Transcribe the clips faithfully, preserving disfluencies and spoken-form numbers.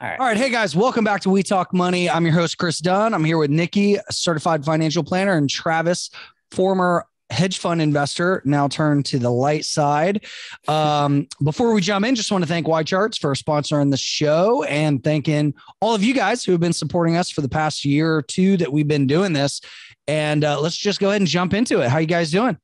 All right. All right. Hey, guys, welcome back to We Talk Money. I'm your host, Chris Dunn. I'm here with Nikki, a certified financial planner, and Travis, former hedge fund investor, now turned to the light side. Um, before we jump in, just want to thank Y Charts for sponsoring the show and thanking all of you guys who have been supporting us for the past year or two that we've been doing this. And uh, let's just go ahead and jump into it. How you guys doing?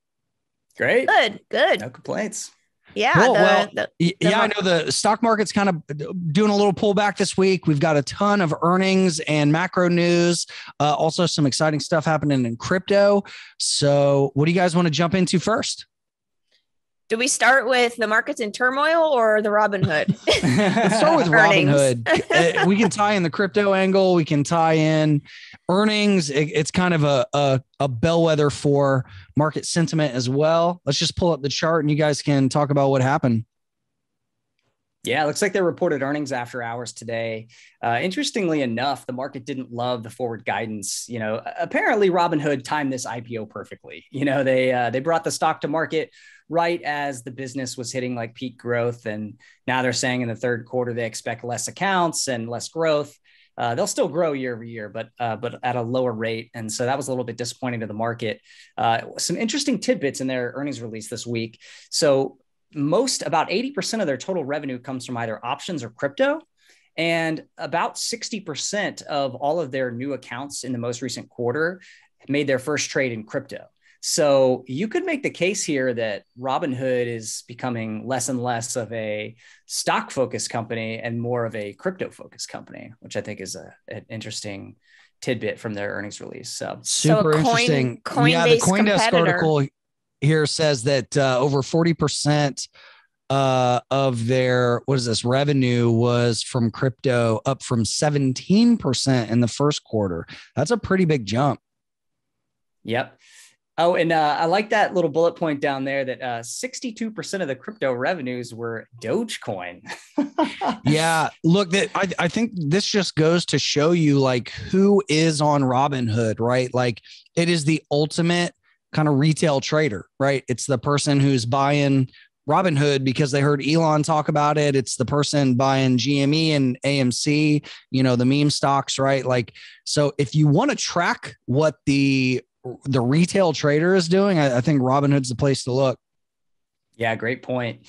Great. Good, good. No complaints. Yeah. Cool. The, well, the, the yeah, market. I know the stock market's kind of doing a little pullback this week. We've got a ton of earnings and macro news. Uh, also, some exciting stuff happening in crypto. So what do you guys want to jump into first? Do we start with the markets in turmoil or the Robinhood? Let's start with Robinhood. We can tie in the crypto angle. We can tie in earnings. It, it's kind of a, a, a bellwether for market sentiment as well. Let's just pull up the chart and you guys can talk about what happened. Yeah, it looks like they reported earnings after hours today. Uh, interestingly enough, the market didn't love the forward guidance. You know, apparently Robinhood timed this I P O perfectly. You know, they uh, they brought the stock to market right as the business was hitting like peak growth, and now they're saying in the third quarter they expect less accounts and less growth. Uh, they'll still grow year over year, but uh, but at a lower rate. And so that was a little bit disappointing to the market. Uh, some interesting tidbits in their earnings release this week. So most, about eighty percent of their total revenue comes from either options or crypto. And about sixty percent of all of their new accounts in the most recent quarter made their first trade in crypto. So you could make the case here that Robinhood is becoming less and less of a stock focused company and more of a crypto focused company, which I think is a, an interesting tidbit from their earnings release. So super so interesting. Coin, yeah, the Coindesk article here says that uh, over forty percent uh, of their, what is this, revenue was from crypto, up from seventeen percent in the first quarter. That's a pretty big jump. Yep. Oh, and uh, I like that little bullet point down there that uh, sixty-two percent of the crypto revenues were Dogecoin. Yeah, look, that I, I think this just goes to show you like who is on Robinhood, right? Like it is the ultimate kind of retail trader, right? It's the person who's buying Robinhood because they heard Elon talk about it. It's the person buying G M E and A M C, you know, the meme stocks, right? Like, so if you want to track what the the retail trader is doing, I, I think Robinhood's the place to look. Yeah, great point.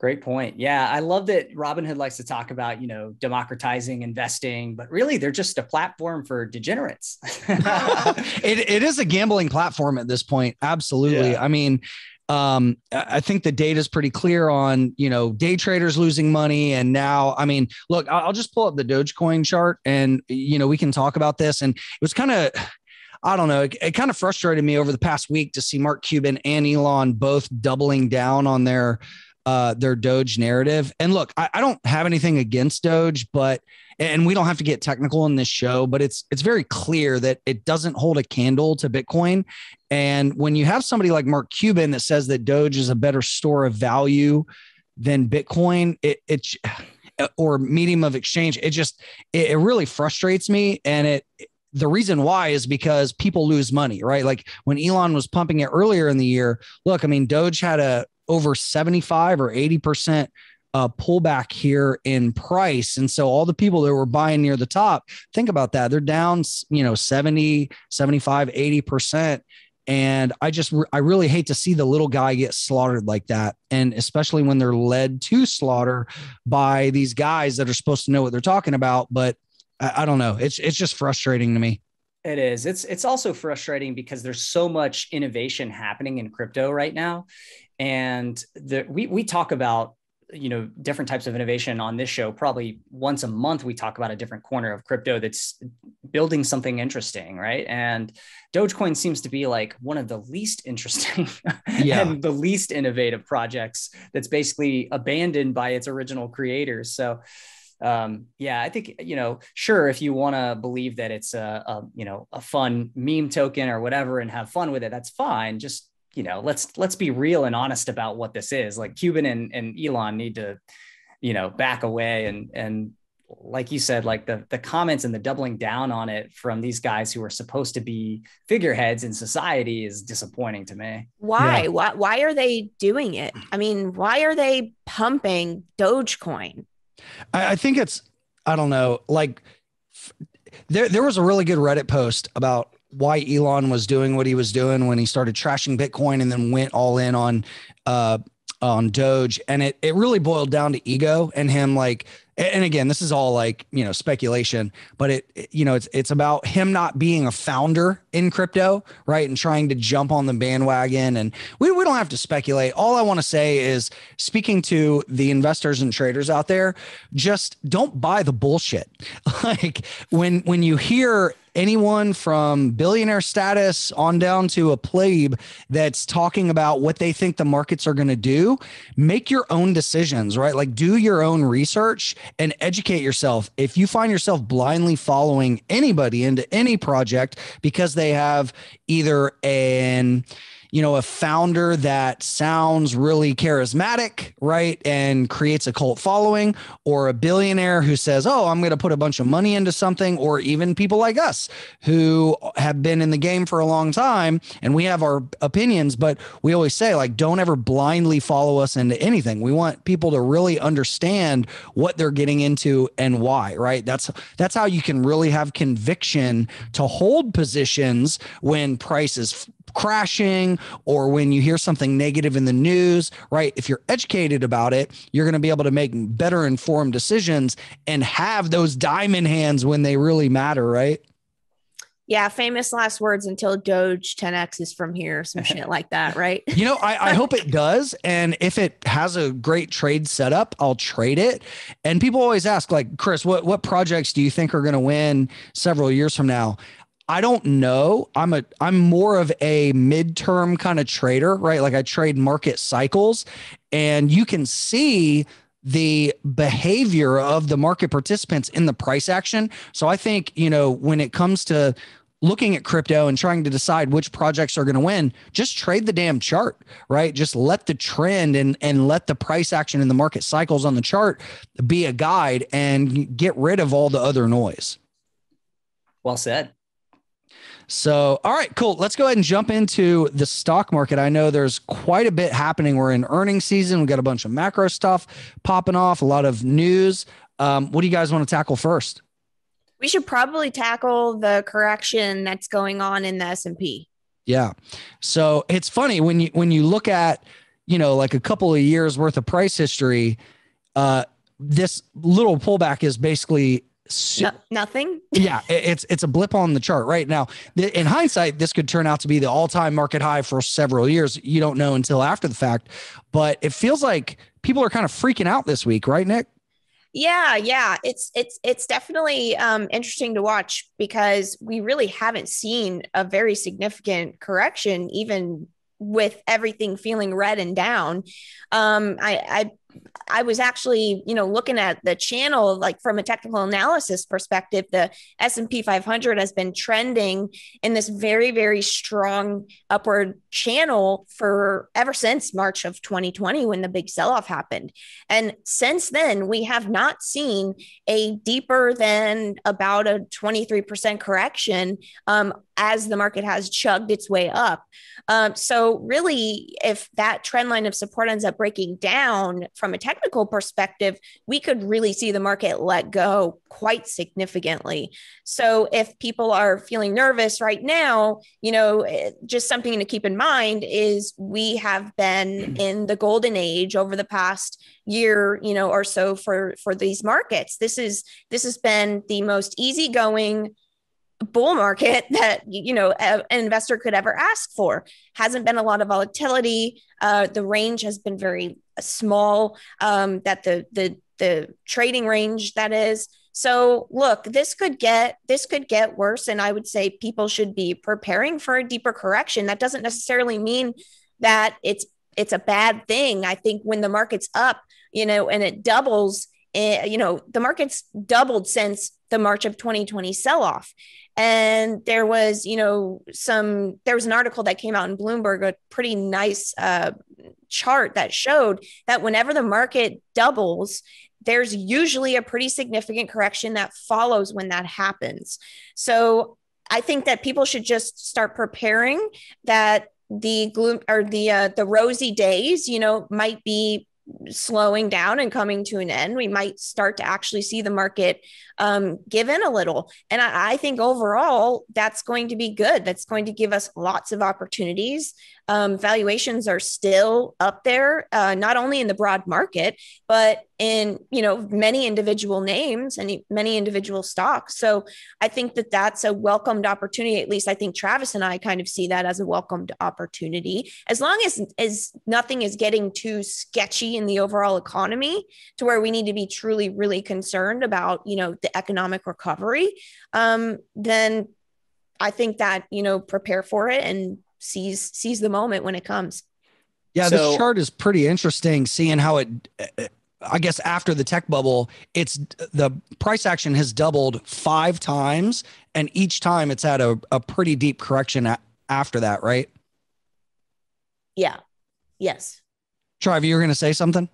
Great point. Yeah, I love that Robinhood likes to talk about, you know, democratizing investing, but really they're just a platform for degenerates. it, it is a gambling platform at this point. Absolutely. Yeah. I mean, um, I think the data is pretty clear on, you know, day traders losing money. And now, I mean, look, I'll just pull up the Dogecoin chart and, you know, we can talk about this. And it was kind of, I don't know. It, it kind of frustrated me over the past week to see Mark Cuban and Elon both doubling down on their Uh, their Doge narrative. And look, I, I don't have anything against Doge, but, and we don't have to get technical in this show, but it's, it's very clear that it doesn't hold a candle to Bitcoin. And when you have somebody like Mark Cuban that says that Doge is a better store of value than Bitcoin, it, it or medium of exchange, it just, it, it really frustrates me. And it, the reason why is because people lose money, right? Like when Elon was pumping it earlier in the year, look, I mean, Doge had a, over seventy-five or eighty percent uh, pullback here in price. And so all the people that were buying near the top, think about that. They're down, you know, seventy, seventy-five, eighty percent. And I just, I really hate to see the little guy get slaughtered like that. And especially when they're led to slaughter by these guys that are supposed to know what they're talking about. But I, I don't know. It's, it's just frustrating to me. It is. It's, it's also frustrating because there's so much innovation happening in crypto right now. And the, we, we talk about, you know, different types of innovation on this show. Probably once a month, we talk about a different corner of crypto that's building something interesting, right? And Dogecoin seems to be like one of the least interesting yeah. and the least innovative projects that's basically abandoned by its original creators. So Um, yeah, I think, you know, sure, if you want to believe that it's a, a, you know, a fun meme token or whatever and have fun with it, that's fine. Just, you know, let's, let's be real and honest about what this is. Like Cuban and, and Elon need to, you know, back away. And, and like you said, like the, the comments and the doubling down on it from these guys who are supposed to be figureheads in society is disappointing to me. Why? Yeah. Why, why are they doing it? I mean, why are they pumping Dogecoin? I think it's, I don't know, like there, there was a really good Reddit post about why Elon was doing what he was doing when he started trashing Bitcoin and then went all in on, uh, on Doge. And it, it really boiled down to ego and him like, and again, this is all like, you know, speculation, but it, you know, it's, it's about him not being a founder in crypto, right? And trying to jump on the bandwagon. And we, we don't have to speculate. All I want to say is, speaking to the investors and traders out there, just don't buy the bullshit. Like when, when you hear anyone from billionaire status on down to a plebe that's talking about what they think the markets are going to do, make your own decisions, right? Like do your own research and educate yourself. If you find yourself blindly following anybody into any project because they have either an, you know, a founder that sounds really charismatic, right, and creates a cult following, or a billionaire who says, oh, I'm going to put a bunch of money into something, or even people like us who have been in the game for a long time and we have our opinions, but we always say, like, don't ever blindly follow us into anything. We want people to really understand what they're getting into and why, right? That's, that's how you can really have conviction to hold positions when prices crashing or when you hear something negative in the news, right? If you're educated about it, you're going to be able to make better informed decisions and have those diamond hands when they really matter, right? Yeah. Famous last words until Doge ten X is from here, some shit like that, right? You know, I, I hope it does. And if it has a great trade setup, I'll trade it. And people always ask, like, Chris, what, what projects do you think are going to win several years from now? I don't know. I'm a, I'm more of a midterm kind of trader, right? Like I trade market cycles, and you can see the behavior of the market participants in the price action. So I think, you know, when it comes to looking at crypto and trying to decide which projects are going to win, just trade the damn chart, right? Just let the trend and, and let the price action in the market cycles on the chart be a guide and get rid of all the other noise. Well said. So, all right, cool. Let's go ahead and jump into the stock market. I know there's quite a bit happening. We're in earnings season. We've got a bunch of macro stuff popping off, a lot of news. Um, what do you guys want to tackle first? We should probably tackle the correction that's going on in the S and P. Yeah. So it's funny when you, when you look at, you know, like a couple of years worth of price history, uh, this little pullback is basically So, no, nothing. Yeah. It's, it's a blip on the chart right now. In hindsight, this could turn out to be the all-time market high for several years. You don't know until after the fact, but it feels like people are kind of freaking out this week, right, Nick? Yeah. Yeah. It's, it's, it's definitely um, interesting to watch because we really haven't seen a very significant correction, even with everything feeling red and down. Um, I, I, I was actually, you know, looking at the channel, like from a technical analysis perspective, the S and P five hundred has been trending in this very, very strong upward channel for ever since March of twenty twenty, when the big sell-off happened. And since then, we have not seen a deeper than about a twenty-three percent correction um, as the market has chugged its way up. Um, so really, if that trend line of support ends up breaking down from a technical perspective, we could really see the market let go quite significantly. So if people are feeling nervous right now, you know, just something to keep in mind is we have been in the golden age over the past year, you know, or so for, for these markets. This is, this has been the most easygoing bull market that, you know, an investor could ever ask for. Hasn't been a lot of volatility. Uh, the range has been very small, um, that the, the, the trading range that is. So look, this could get, this could get worse. And I would say people should be preparing for a deeper correction. That doesn't necessarily mean that it's, it's a bad thing. I think when the market's up, you know, and it doubles, it, you know, the market's doubled since the March of twenty twenty sell-off. And there was, you know, some, there was an article that came out in Bloomberg, a pretty nice uh, chart that showed that whenever the market doubles, there's usually a pretty significant correction that follows when that happens. So I think that people should just start preparing that the gloom or the, uh, the rosy days, you know, might be slowing down and coming to an end, we might start to actually see the market um, give in a little. And I, I think overall, that's going to be good. That's going to give us lots of opportunities. Um, valuations are still up there, uh, not only in the broad market, but in, you know, many individual names and many individual stocks. So I think that that's a welcomed opportunity. At least I think Travis and I kind of see that as a welcomed opportunity, as long as, as nothing is getting too sketchy in the overall economy to where we need to be truly, really concerned about, you know, the economic recovery. Um, then I think that, you know, prepare for it and seize, seize the moment when it comes. Yeah. So, this chart is pretty interesting, seeing how it, I guess after the tech bubble, it's the price action has doubled five times, and each time it's had a, a pretty deep correction a- after that, right? Yeah. Yes. Trav, you were going to say something?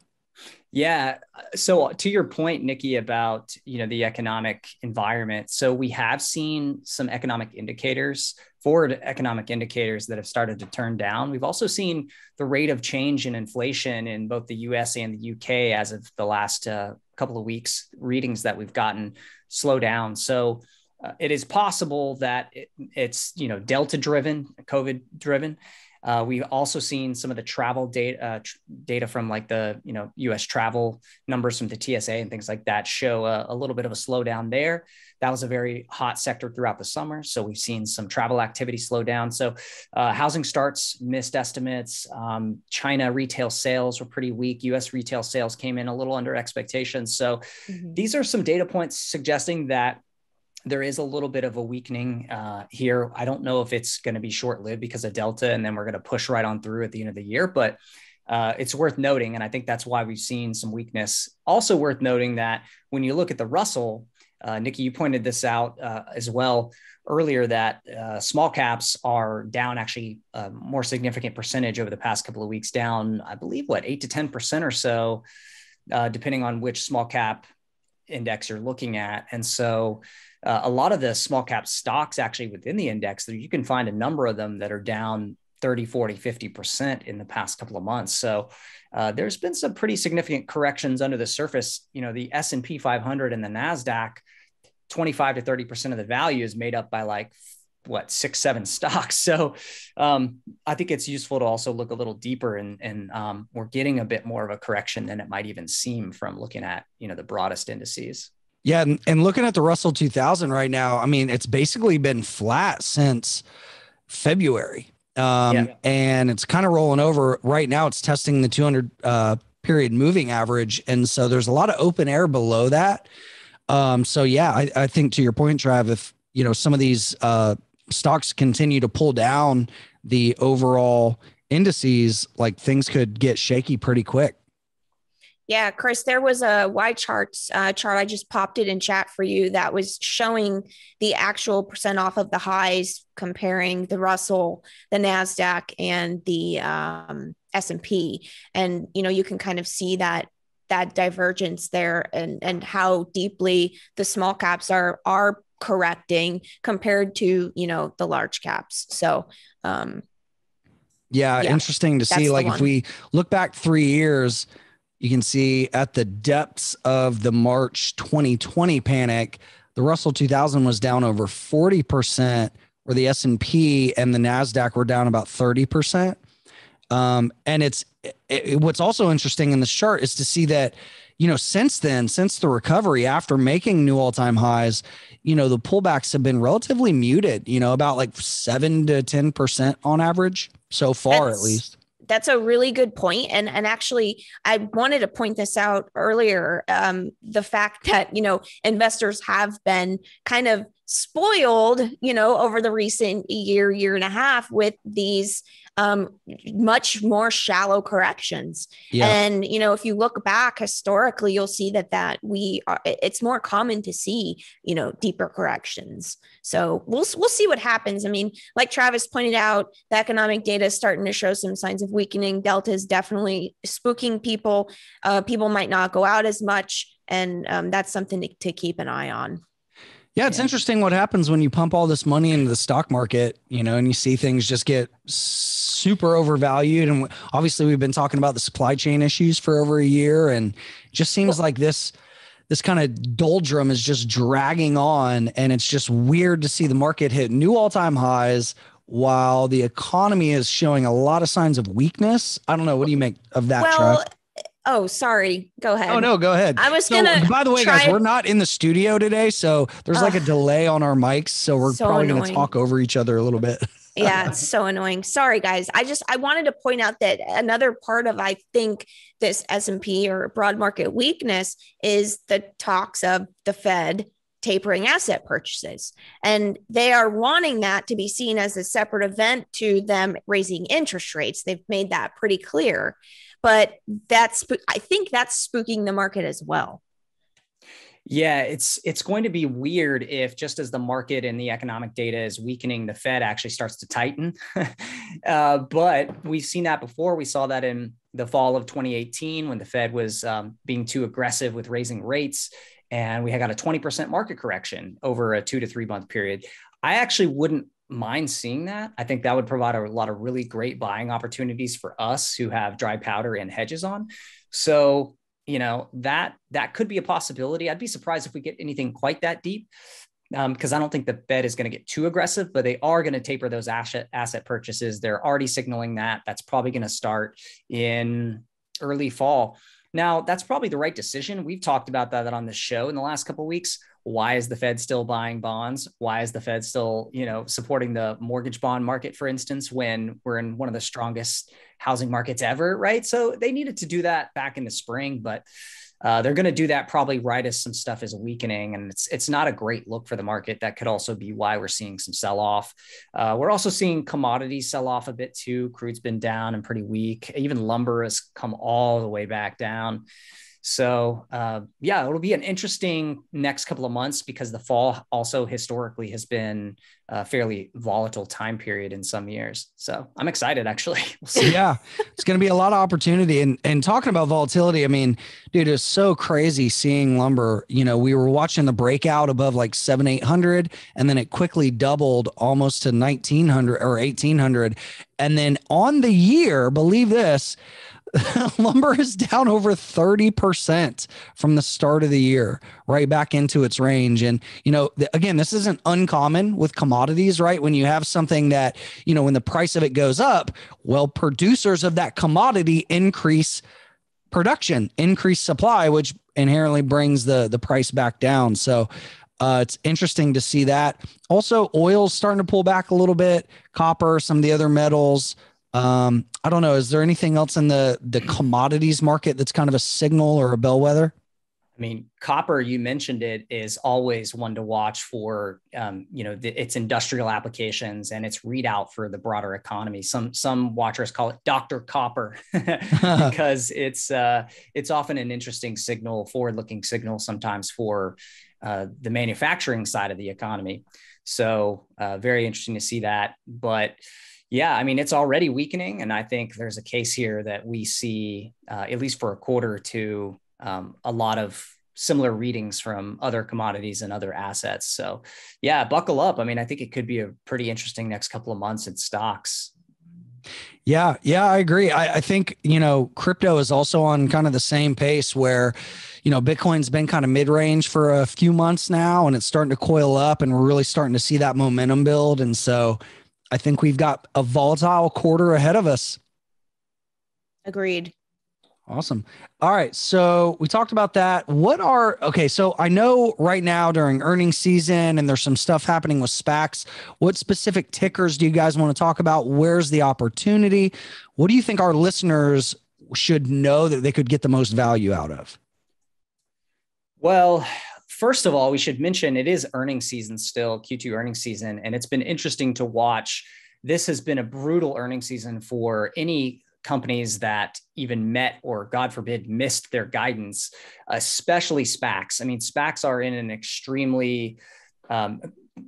Yeah. So to your point, Nikki, about, you know, the economic environment. So we have seen some economic indicators, forward economic indicators that have started to turn down. We've also seen the rate of change in inflation in both the U S and the U K as of the last uh, couple of weeks readings that we've gotten slow down. So uh, it is possible that it, it's, you know, Delta driven, COVID driven. Uh, we've also seen some of the travel data uh, tr- data from like the, you know, U S travel numbers from the T S A and things like that show a, a little bit of a slowdown there. That was a very hot sector throughout the summer. So we've seen some travel activity slow down. So uh, housing starts missed estimates. Um, China retail sales were pretty weak. U S retail sales came in a little under expectations. So mm-hmm. these are some data points suggesting that there is a little bit of a weakening uh, here. I don't know if it's going to be short-lived because of Delta, and then we're going to push right on through at the end of the year, but uh, it's worth noting. And I think that's why we've seen some weakness. Also worth noting that when you look at the Russell, uh, Nikki, you pointed this out uh, as well earlier, that uh, small caps are down actually a more significant percentage over the past couple of weeks, down, I believe, what, eight to ten percent or so, uh, depending on which small cap index you're looking at. And so Uh, a lot of the small cap stocks actually within the index, you can find a number of them that are down thirty, forty, fifty percent in the past couple of months. So uh, there's been some pretty significant corrections under the surface. You know, the S and P five hundred and the NASDAQ, twenty-five to thirty percent of the value is made up by like, what, six, seven stocks. So um, I think it's useful to also look a little deeper, and, and um, we're getting a bit more of a correction than it might even seem from looking at, you know, the broadest indices. Yeah. And, and looking at the Russell two thousand right now, I mean, it's basically been flat since February. Um, yeah. And it's kind of rolling over right now. It's testing the two hundred uh, period moving average. And so there's a lot of open air below that. Um, so, yeah, I, I think to your point, Trav, if, you know, some of these uh, stocks continue to pull down the overall indices, like things could get shaky pretty quick. Yeah, Chris, there was a Y Charts uh, chart. I just popped it in chat for you that was showing the actual percent off of the highs, comparing the Russell, the NASDAQ, and the um, S and P. And, you know, you can kind of see that that divergence there, and, and how deeply the small caps are are correcting compared to, you know, the large caps. So, um, yeah, yeah, interesting to see. Like, if we look back three years, you can see at the depths of the March twenty twenty panic, the Russell two thousand was down over forty percent, where the S and P and the NASDAQ were down about thirty percent. Um, and it's it, it, what's also interesting in this chart is to see that, you know, since then, since the recovery after making new all-time highs, you know, the pullbacks have been relatively muted, you know, about like seven to ten percent on average so far, That's- at least. That's a really good point. And, and actually, I wanted to point this out earlier, um, the fact that, you know, investors have been kind of spoiled, you know, over the recent year, year and a half with these um, much more shallow corrections. Yeah. And, you know, if you look back historically, you'll see that, that we are, it's more common to see, you know, deeper corrections. So we'll, we'll see what happens. I mean, like Travis pointed out, the economic data is starting to show some signs of weakening. Delta is definitely spooking people. Uh, people might not go out as much. And um, that's something to, to keep an eye on. Yeah, it's yeah. interesting what happens when you pump all this money into the stock market, you know, and you see things just get super overvalued. And obviously we've been talking about the supply chain issues for over a year, and it just seems well, like this this kind of doldrum is just dragging on, and it's just weird to see the market hit new all-time highs while the economy is showing a lot of signs of weakness. I don't know. What do you make of that, well, Trav? Oh, sorry. Go ahead. Oh, no, go ahead. I was so, going to By the way, guys, we're not in the studio today, so there's uh, like a delay on our mics, so we're so probably going to talk over each other a little bit. Yeah, it's so annoying. Sorry, guys. I just I wanted to point out that another part of, I think, this S and P or broad market weakness is the talks of the Fed tapering asset purchases. And they are wanting that to be seen as a separate event to them raising interest rates. They've made that pretty clear. But that's, I think that's spooking the market as well. Yeah, it's it's going to be weird if, just as the market and the economic data is weakening, the Fed actually starts to tighten. uh, but we've seen that before. We saw that in the fall of twenty eighteen when the Fed was um, being too aggressive with raising rates. And we had got a twenty percent market correction over a two to three month period. I actually wouldn't mind seeing that. I think that would provide a lot of really great buying opportunities for us who have dry powder and hedges on. So, you know, that that could be a possibility. I'd be surprised if we get anything quite that deep, because um, I don't think the Fed is going to get too aggressive, but they are going to taper those asset, asset purchases. They're already signaling that. That's probably going to start in early fall. Now, that's probably the right decision. We've talked about that on the show in the last couple of weeks. Why is the Fed still buying bonds? Why is the Fed still, you know, supporting the mortgage bond market, for instance, when we're in one of the strongest housing markets ever, right? So they needed to do that back in the spring, but uh, they're going to do that probably right as some stuff is weakening, and it's it's not a great look for the market. That could also be why we're seeing some sell-off. Uh, we're also seeing commodities sell off a bit too. Crude's been down and pretty weak. Even lumber has come all the way back down. So uh, yeah, it'll be an interesting next couple of months, because the fall also historically has been a fairly volatile time period in some years. So I'm excited, actually. We'll see. Yeah, it's going to be a lot of opportunity. And and talking about volatility, I mean, dude, it's so crazy seeing lumber. You know, we were watching the breakout above like seven eight hundred, and then it quickly doubled almost to nineteen hundred or eighteen hundred. And then on the year, believe this, lumber is down over thirty percent from the start of the year, right back into its range. And, you know, the, again, this isn't uncommon with commodities, right? When you have something that, you know, when the price of it goes up, well, producers of that commodity increase production, increase supply, which inherently brings the, the price back down. So uh, it's interesting to see that. Also, oil's starting to pull back a little bit, copper, some of the other metals. Um, I don't know. Is there anything else in the, the commodities market that's kind of a signal or a bellwether? I mean, copper, you mentioned it, is always one to watch for, um, you know, the, its industrial applications and its readout for the broader economy. Some some watchers call it Doctor Copper because it's uh, it's often an interesting signal, forward-looking signal sometimes for uh, the manufacturing side of the economy. So uh, very interesting to see that. But yeah, I mean, it's already weakening. And I think there's a case here that we see, uh, at least for a quarter or two, um, a lot of similar readings from other commodities and other assets. So yeah, buckle up. I mean, I think it could be a pretty interesting next couple of months in stocks. Yeah, yeah, I agree. I, I think, you know, crypto is also on kind of the same pace where, you know, Bitcoin's been kind of mid-range for a few months now, and it's starting to coil up, and we're really starting to see that momentum build. And so I think we've got a volatile quarter ahead of us. Agreed. Awesome. All right. So we talked about that. What are, okay. So I know right now during earnings season, and there's some stuff happening with SPACs, what specific tickers do you guys want to talk about? Where's the opportunity? What do you think our listeners should know that they could get the most value out of? Well, first of all, we should mention it is earnings season still, Q two earnings season, and it's been interesting to watch. This has been a brutal earnings season for any companies that even met or, God forbid, missed their guidance, especially SPACs. I mean, SPACs are in an extremely um,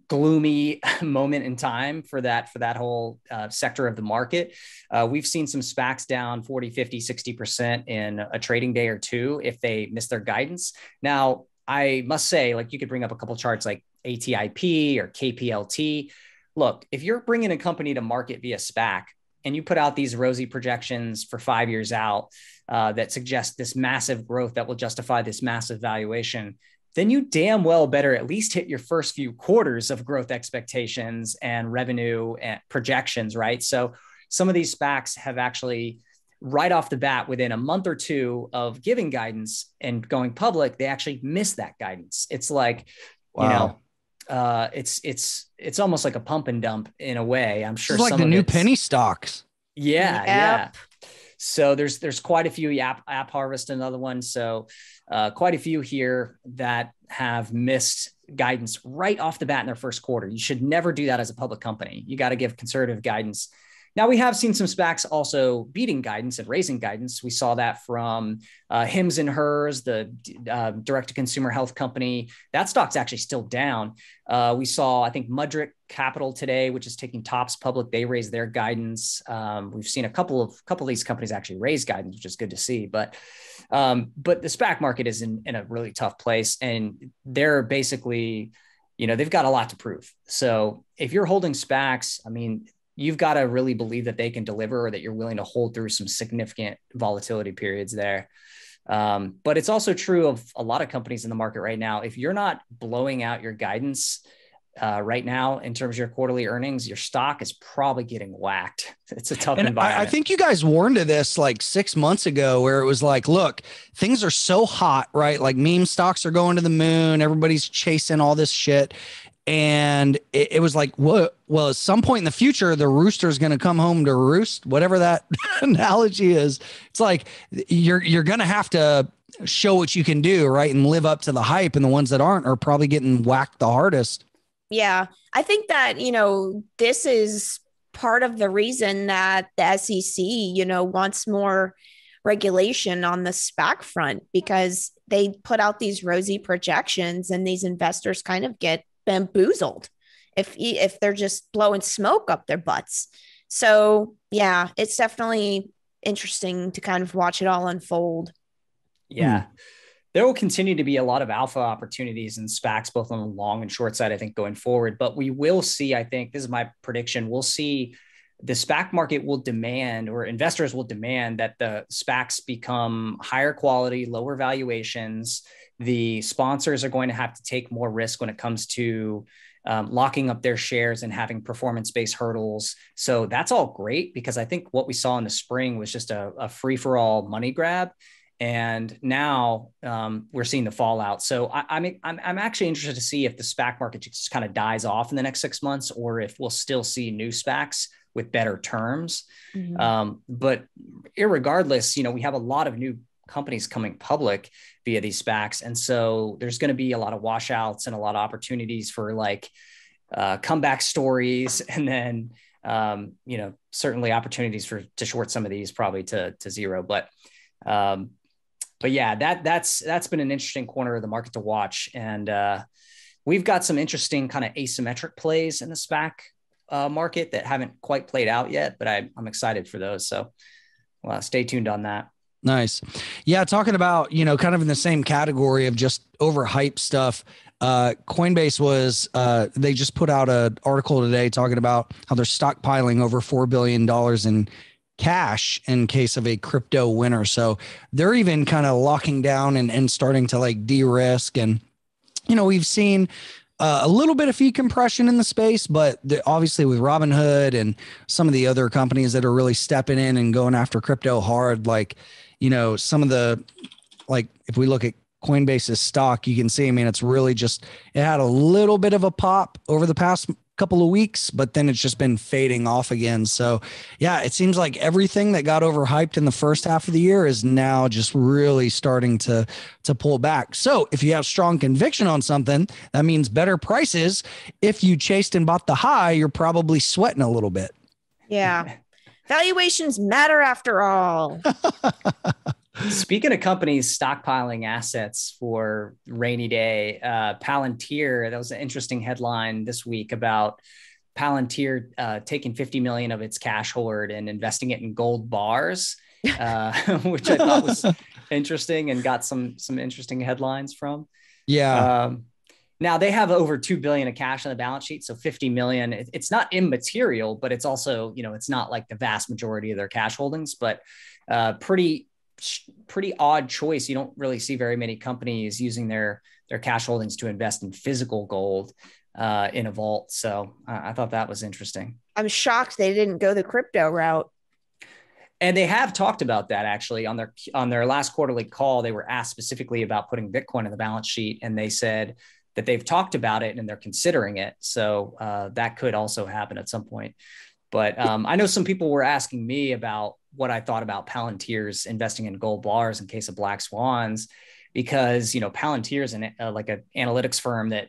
gloomy moment in time for that, for that whole uh, sector of the market. Uh, we've seen some SPACs down forty, fifty, sixty percent in a trading day or two if they miss their guidance. Now, I must say, like, you could bring up a couple charts like A T I P or K P L T. Look, if you're bringing a company to market via SPAC and you put out these rosy projections for five years out uh, that suggest this massive growth that will justify this massive valuation, then you damn well better at least hit your first few quarters of growth expectations and revenue and projections, right? So some of these SPACs have actually, right off the bat, within a month or two of giving guidance and going public, they actually miss that guidance. It's like, wow. you know, uh, it's it's it's almost like a pump and dump in a way. I'm sure it's like the new penny stocks. Yeah, yep. yeah. So there's there's quite a few. App App Harvest, another one. So uh, quite a few here that have missed guidance right off the bat in their first quarter. You should never do that as a public company. You got to give conservative guidance. Now, we have seen some SPACs also beating guidance and raising guidance. We saw that from uh, Hims and Hers, the uh, direct-to-consumer health company. That stock's actually still down. Uh, we saw, I think, Mudrick Capital today, which is taking Tops public. They raised their guidance. Um, we've seen a couple of couple of these companies actually raise guidance, which is good to see. But um, but the SPAC market is in, in a really tough place, and they're basically, you know, they've got a lot to prove. So if you're holding SPACs, I mean, you've got to really believe that they can deliver, or that you're willing to hold through some significant volatility periods there. Um, but it's also true of a lot of companies in the market right now. If you're not blowing out your guidance uh, right now in terms of your quarterly earnings, your stock is probably getting whacked. It's a tough and environment. I think you guys warned of this like six months ago, where it was like, look, things are so hot, right? Like meme stocks are going to the moon. Everybody's chasing all this shit. And it, it was like, what? Well, at some point in the future, the rooster is going to come home to roost, whatever that analogy is. It's like you're you're going to have to show what you can do, right, and live up to the hype. And the ones that aren't are probably getting whacked the hardest. Yeah, I think that, you know, this is part of the reason that the S E C, you know, wants more regulation on the SPAC front, because they put out these rosy projections and these investors kind of get bamboozled if if they're just blowing smoke up their butts. So yeah, it's definitely interesting to kind of watch it all unfold. Yeah. Hmm. There will continue to be a lot of alpha opportunities in SPACs, both on the long and short side, I think, going forward. But we will see, I think, this is my prediction, we'll see the SPAC market will demand, or investors will demand, that the SPACs become higher quality, lower valuations. The sponsors are going to have to take more risk when it comes to um, locking up their shares and having performance-based hurdles. So that's all great, because I think what we saw in the spring was just a, a free-for-all money grab. And now um, we're seeing the fallout. So I, I'm, I'm, I'm actually interested to see if the SPAC market just kind of dies off in the next six months, or if we'll still see new SPACs with better terms. Mm-hmm. Um, but irregardless, you know, we have a lot of new companies coming public via these SPACs. And so there's going to be a lot of washouts and a lot of opportunities for like uh, comeback stories. And then, um, you know, certainly opportunities for to short some of these, probably to, to zero. But um, But yeah, that that's that's been an interesting corner of the market to watch. And uh, we've got some interesting kind of asymmetric plays in the SPAC uh, market that haven't quite played out yet, but I, I'm excited for those. So well, stay tuned on that. Nice. Yeah. Talking about, you know, kind of in the same category of just overhyped stuff. Uh, Coinbase was, uh, they just put out an article today talking about how they're stockpiling over four billion dollars in cash in case of a crypto winter. So they're even kind of locking down and, and starting to like de-risk. And, you know, we've seen uh, a little bit of fee compression in the space, but the, obviously with Robinhood and some of the other companies that are really stepping in and going after crypto hard, like, you know, some of the, like, if we look at Coinbase's stock, you can see, I mean, it's really just, it had a little bit of a pop over the past couple of weeks, but then it's just been fading off again. So yeah, it seems like everything that got overhyped in the first half of the year is now just really starting to, to pull back. So if you have strong conviction on something, that means better prices. If you chased and bought the high, you're probably sweating a little bit. Yeah. Valuations matter after all. Speaking of companies stockpiling assets for rainy day, uh, Palantir, that was an interesting headline this week about Palantir uh, taking fifty million of its cash hoard and investing it in gold bars, uh, which I thought was interesting and got some some interesting headlines from. Yeah. Um, now they have over two billion dollars of cash on the balance sheet. So fifty million, it's not immaterial, but it's also, you know, it's not like the vast majority of their cash holdings, but uh, pretty, pretty odd choice. You don't really see very many companies using their, their cash holdings to invest in physical gold uh, in a vault. So uh, I thought that was interesting. I'm shocked they didn't go the crypto route. And they have talked about that actually on their, on their last quarterly call. They were asked specifically about putting Bitcoin on the balance sheet, and they said that they've talked about it and they're considering it. So uh, that could also happen at some point. But um, I know some people were asking me about what I thought about Palantir's investing in gold bars in case of black swans, because, you know, Palantir is an, uh, like an analytics firm that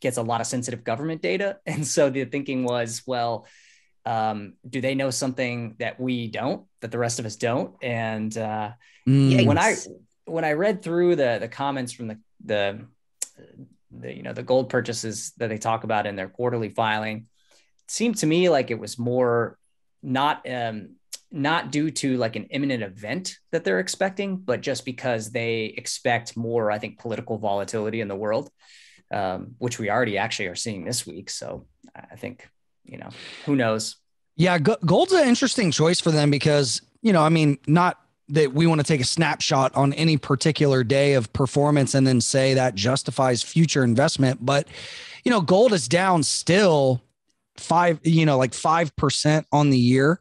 gets a lot of sensitive government data. And so the thinking was, well, Um, do they know something that we don't, that the rest of us don't? And uh, mm. when I when I read through the the comments from the, the the you know the gold purchases that they talk about in their quarterly filing, it seemed to me like it was more not um, not due to like an imminent event that they're expecting, but just because they expect more, I think, political volatility in the world, um, which we already actually are seeing this week. So I think, you know, who knows? Yeah. Gold's an interesting choice for them because, you know, I mean, not that we want to take a snapshot on any particular day of performance and then say that justifies future investment, but, you know, gold is down still five, you know, like five percent on the year,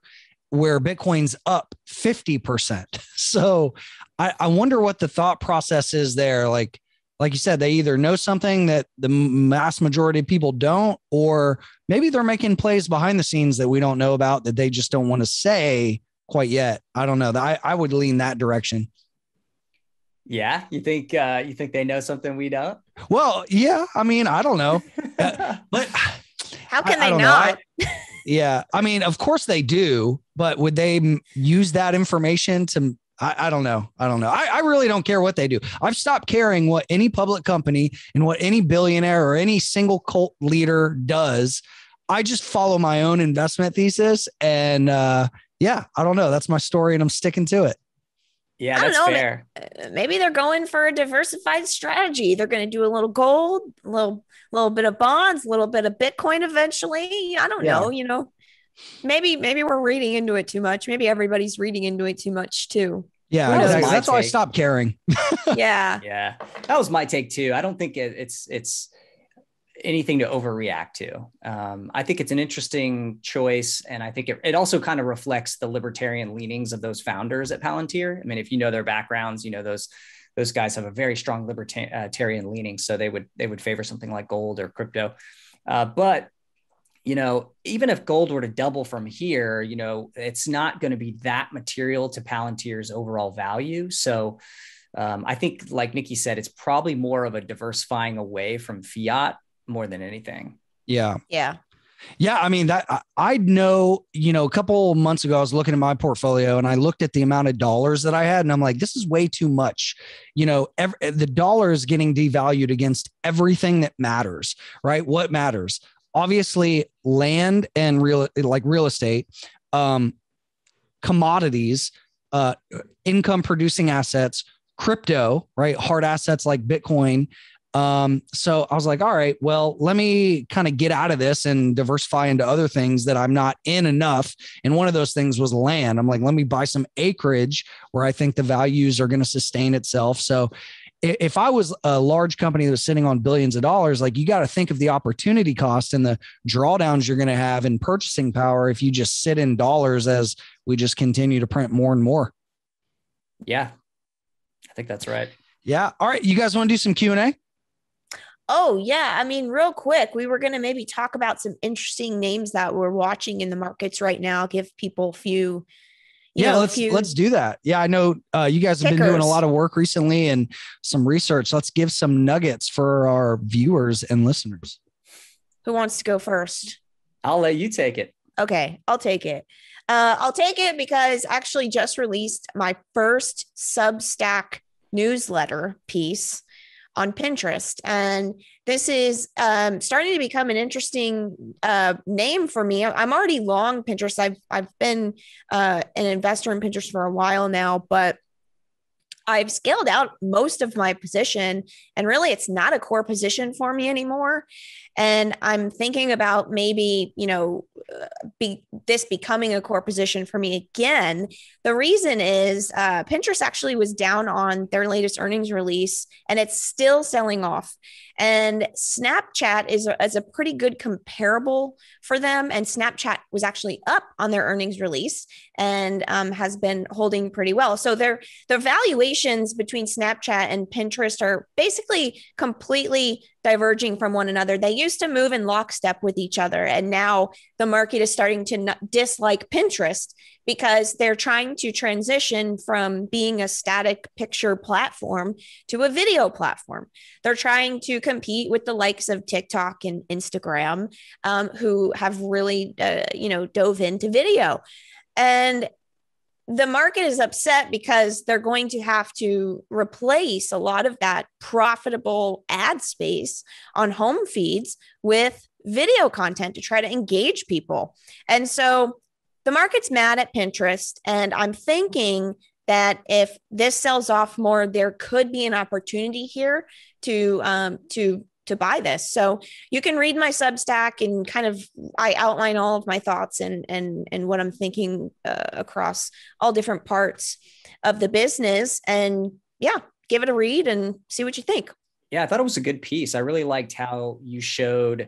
where Bitcoin's up fifty percent. So I, I wonder what the thought process is there. Like, Like you said, they either know something that the mass majority of people don't, or maybe they're making plays behind the scenes that we don't know about that they just don't want to say quite yet. I don't know. I, I would lean that direction. Yeah. You think, uh, you think they know something we don't? Well, yeah. I mean, I don't know, uh, but how can I, they I not? I, yeah. I mean, of course they do, but would they m- use that information to, I, I don't know. I don't know. I, I really don't care what they do. I've stopped caring what any public company and what any billionaire or any single cult leader does. I just follow my own investment thesis. And uh, yeah, I don't know. That's my story and I'm sticking to it. Yeah, that's fair. Maybe they're going for a diversified strategy. They're going to do a little gold, a little, little bit of bonds, a little bit of Bitcoin eventually. I don't know, you know. Maybe, maybe we're reading into it too much. Maybe everybody's reading into it too much too. Yeah. That exactly. That's why I stopped caring. Yeah. Yeah. That was my take too. I don't think it, it's, it's anything to overreact to. Um, I think it's an interesting choice. And I think it, it also kind of reflects the libertarian leanings of those founders at Palantir. I mean, if you know their backgrounds, you know, those, those guys have a very strong libertarian leaning. So they would, they would favor something like gold or crypto. Uh, but you know, even if gold were to double from here, you know, it's not going to be that material to Palantir's overall value. So um, I think, like Nikki said, it's probably more of a diversifying away from fiat more than anything. Yeah. Yeah. Yeah. I mean, that I, I know, you know, a couple months ago, I was looking at my portfolio and I looked at the amount of dollars that I had and I'm like, this is way too much. You know, every, the dollar is getting devalued against everything that matters, right? What matters? Obviously, land and real like real estate, um, commodities, uh, income producing assets, crypto, right? Hard assets like Bitcoin. Um, so I was like, all right, well, let me kind of get out of this and diversify into other things that I'm not in enough. And one of those things was land. I'm like, let me buy some acreage where I think the values are going to sustain itself. So if I was a large company that was sitting on billions of dollars, like you got to think of the opportunity cost and the drawdowns you're going to have in purchasing power if you just sit in dollars as we just continue to print more and more. Yeah, I think that's right. Yeah. All right. You guys want to do some Q and A? Oh, yeah. I mean, real quick, we were going to maybe talk about some interesting names that we're watching in the markets right now, give people a few You yeah, know, let's let's do that. Yeah, I know uh, you guys have tickers. Been doing a lot of work recently and some research. Let's give some nuggets for our viewers and listeners. Who wants to go first? I'll let you take it. Okay, I'll take it. Uh, I'll take it because I actually just released my first Substack newsletter piece on Pinterest. And this is um, starting to become an interesting uh, name for me. I'm already long Pinterest. I've I've been uh, an investor in Pinterest for a while now, but I've scaled out most of my position, and really it's not a core position for me anymore. And I'm thinking about maybe, you know, be, this becoming a core position for me again. The reason is uh, Pinterest actually was down on their latest earnings release, and it's still selling off. And Snapchat is a, is a pretty good comparable for them. And Snapchat was actually up on their earnings release and um, has been holding pretty well. So their, their valuations between Snapchat and Pinterest are basically completely diverging from one another. They used to move in lockstep with each other. And now the market is starting to not dislike Pinterest because they're trying to transition from being a static picture platform to a video platform. They're trying to compete with the likes of TikTok and Instagram, um, who have really, uh, you know, dove into video. And the market is upset because they're going to have to replace a lot of that profitable ad space on home feeds with video content to try to engage people. And so the market's mad at Pinterest. And I'm thinking that if this sells off more, there could be an opportunity here to, um, to, to buy this. So you can read my Substack and kind of, I outline all of my thoughts and, and, and what I'm thinking uh, across all different parts of the business, and yeah, give it a read and see what you think. Yeah. I thought it was a good piece. I really liked how you showed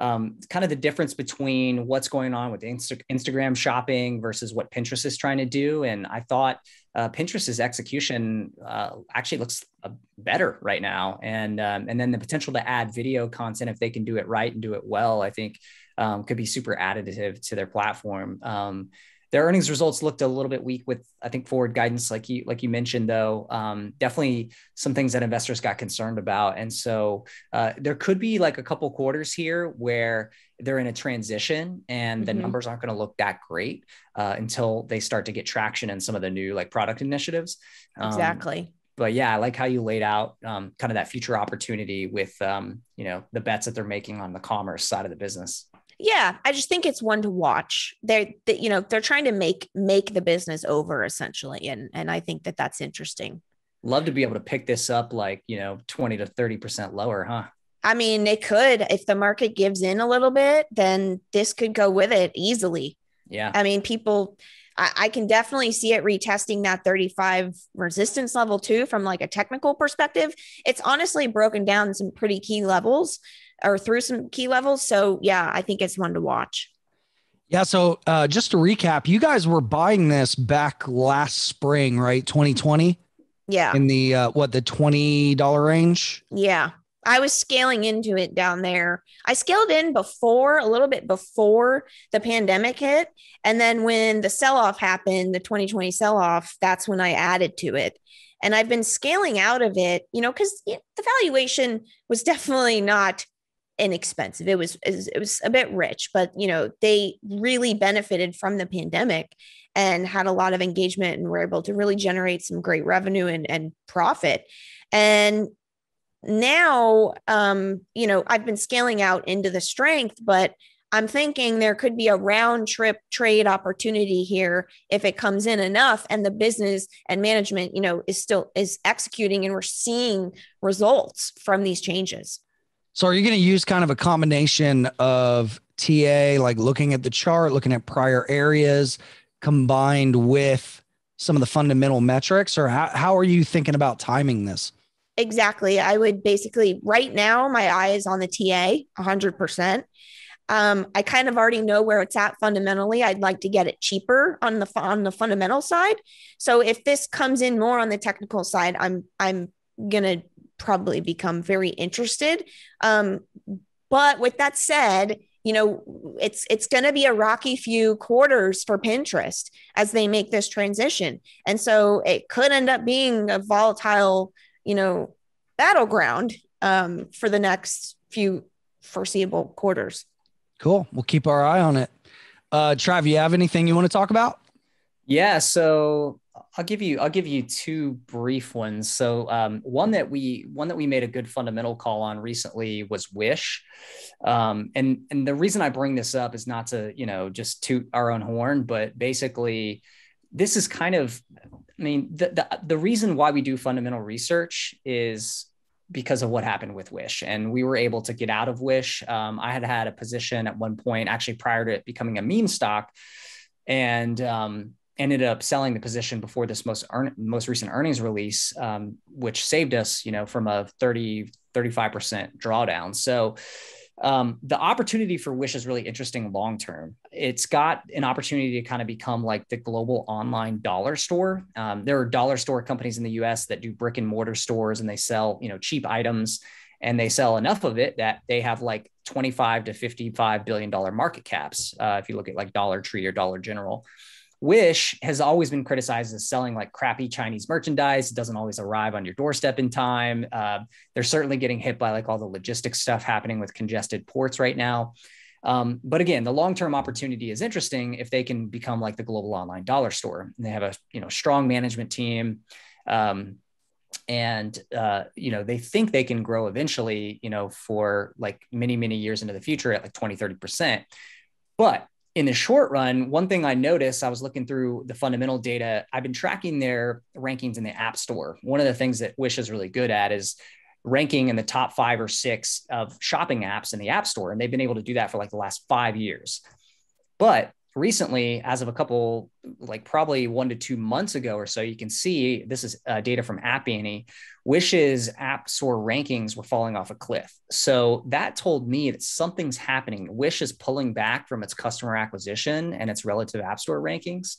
um, kind of the difference between what's going on with Insta- Instagram shopping versus what Pinterest is trying to do. And I thought uh, Pinterest's execution uh, actually looks uh, better right now. And, um, and then the potential to add video content, if they can do it right and do it well, I think um, could be super additive to their platform. Um, their earnings results looked a little bit weak with, I think, forward guidance, like you, like you mentioned, though, um, definitely some things that investors got concerned about. And so uh, there could be like a couple quarters here where they're in a transition and the mm-hmm. numbers aren't going to look that great uh, until they start to get traction in some of the new like product initiatives. Um, exactly. But yeah, I like how you laid out um, kind of that future opportunity with, um, you know, the bets that they're making on the commerce side of the business. Yeah, I just think it's one to watch. They're, they, you know, they're trying to make make the business over essentially, and and I think that that's interesting. Love to be able to pick this up, like you know, twenty to thirty percent lower, huh? I mean, they could if the market gives in a little bit, then this could go with it easily. Yeah, I mean, people, I, I can definitely see it retesting that thirty-five resistance level too, from like a technical perspective. It's honestly broken down some pretty key levels. or through some key levels. So yeah, I think it's one to watch. Yeah. So uh, just to recap, you guys were buying this back last spring, right? twenty twenty Yeah. In the, uh, what, the twenty dollars range? Yeah. I was scaling into it down there. I scaled in before, a little bit before the pandemic hit. And then when the sell-off happened, the twenty twenty sell-off, that's when I added to it. And I've been scaling out of it, you know, because the valuation was definitely not inexpensive. It was, it was a bit rich, but you know, they really benefited from the pandemic and had a lot of engagement and were able to really generate some great revenue and, and profit. And now, um, you know, I've been scaling out into the strength, but I'm thinking there could be a round trip trade opportunity here if it comes in enough and the business and management, you know, is still is executing and we're seeing results from these changes. So are you going to use kind of a combination of T A, like looking at the chart, looking at prior areas combined with some of the fundamental metrics, or how, how are you thinking about timing this? Exactly. I would basically right now, my eye is on the T A one hundred percent. Um, I kind of already know where it's at fundamentally. I'd like to get it cheaper on the, on the fundamental side. So if this comes in more on the technical side, I'm, I'm going to probably become very interested. Um, but with that said, you know, it's, it's going to be a rocky few quarters for Pinterest as they make this transition. And so it could end up being a volatile, you know, battleground, um, for the next few foreseeable quarters. Cool. We'll keep our eye on it. Uh, Trav, you have anything you want to talk about? Yeah. So I'll give you, I'll give you two brief ones. So um, one that we, one that we made a good fundamental call on recently was Wish. Um, and, and the reason I bring this up is not to, you know, just toot our own horn, but basically this is kind of I mean, the, the, the reason why we do fundamental research is because of what happened with Wish. And we were able to get out of Wish. Um, I had had a position at one point, actually prior to it becoming a meme stock, and um, ended up selling the position before this most earn, most recent earnings release, um, which saved us, you know, from a thirty, thirty-five percent drawdown. So um, the opportunity for Wish is really interesting long-term. It's got an opportunity to kind of become like the global online dollar store. Um, there are dollar store companies in the U S that do brick and mortar stores, and they sell, you know, cheap items, and they sell enough of it that they have like twenty-five to fifty-five billion dollars market caps. Uh, if you look at like Dollar Tree or Dollar General. Wish has always been criticized as selling like crappy Chinese merchandise. It doesn't always arrive on your doorstep in time. Uh, they're certainly getting hit by like all the logistics stuff happening with congested ports right now. Um, but again, the long-term opportunity is interesting if they can become like the global online dollar store. And they have a you know strong management team, um, and uh, you know they think they can grow eventually. You know for like many many years into the future at like twenty, thirty percent, but in the short run, one thing I noticed, I was looking through the fundamental data. I've been tracking their rankings in the App Store. One of the things that Wish is really good at is ranking in the top five or six of shopping apps in the App Store. And they've been able to do that for like the last five years. But recently, as of a couple, like probably one to two months ago or so, you can see this is uh, data from App Annie. Wish's App Store rankings were falling off a cliff. So that told me that something's happening. Wish is pulling back from its customer acquisition and its relative App Store rankings,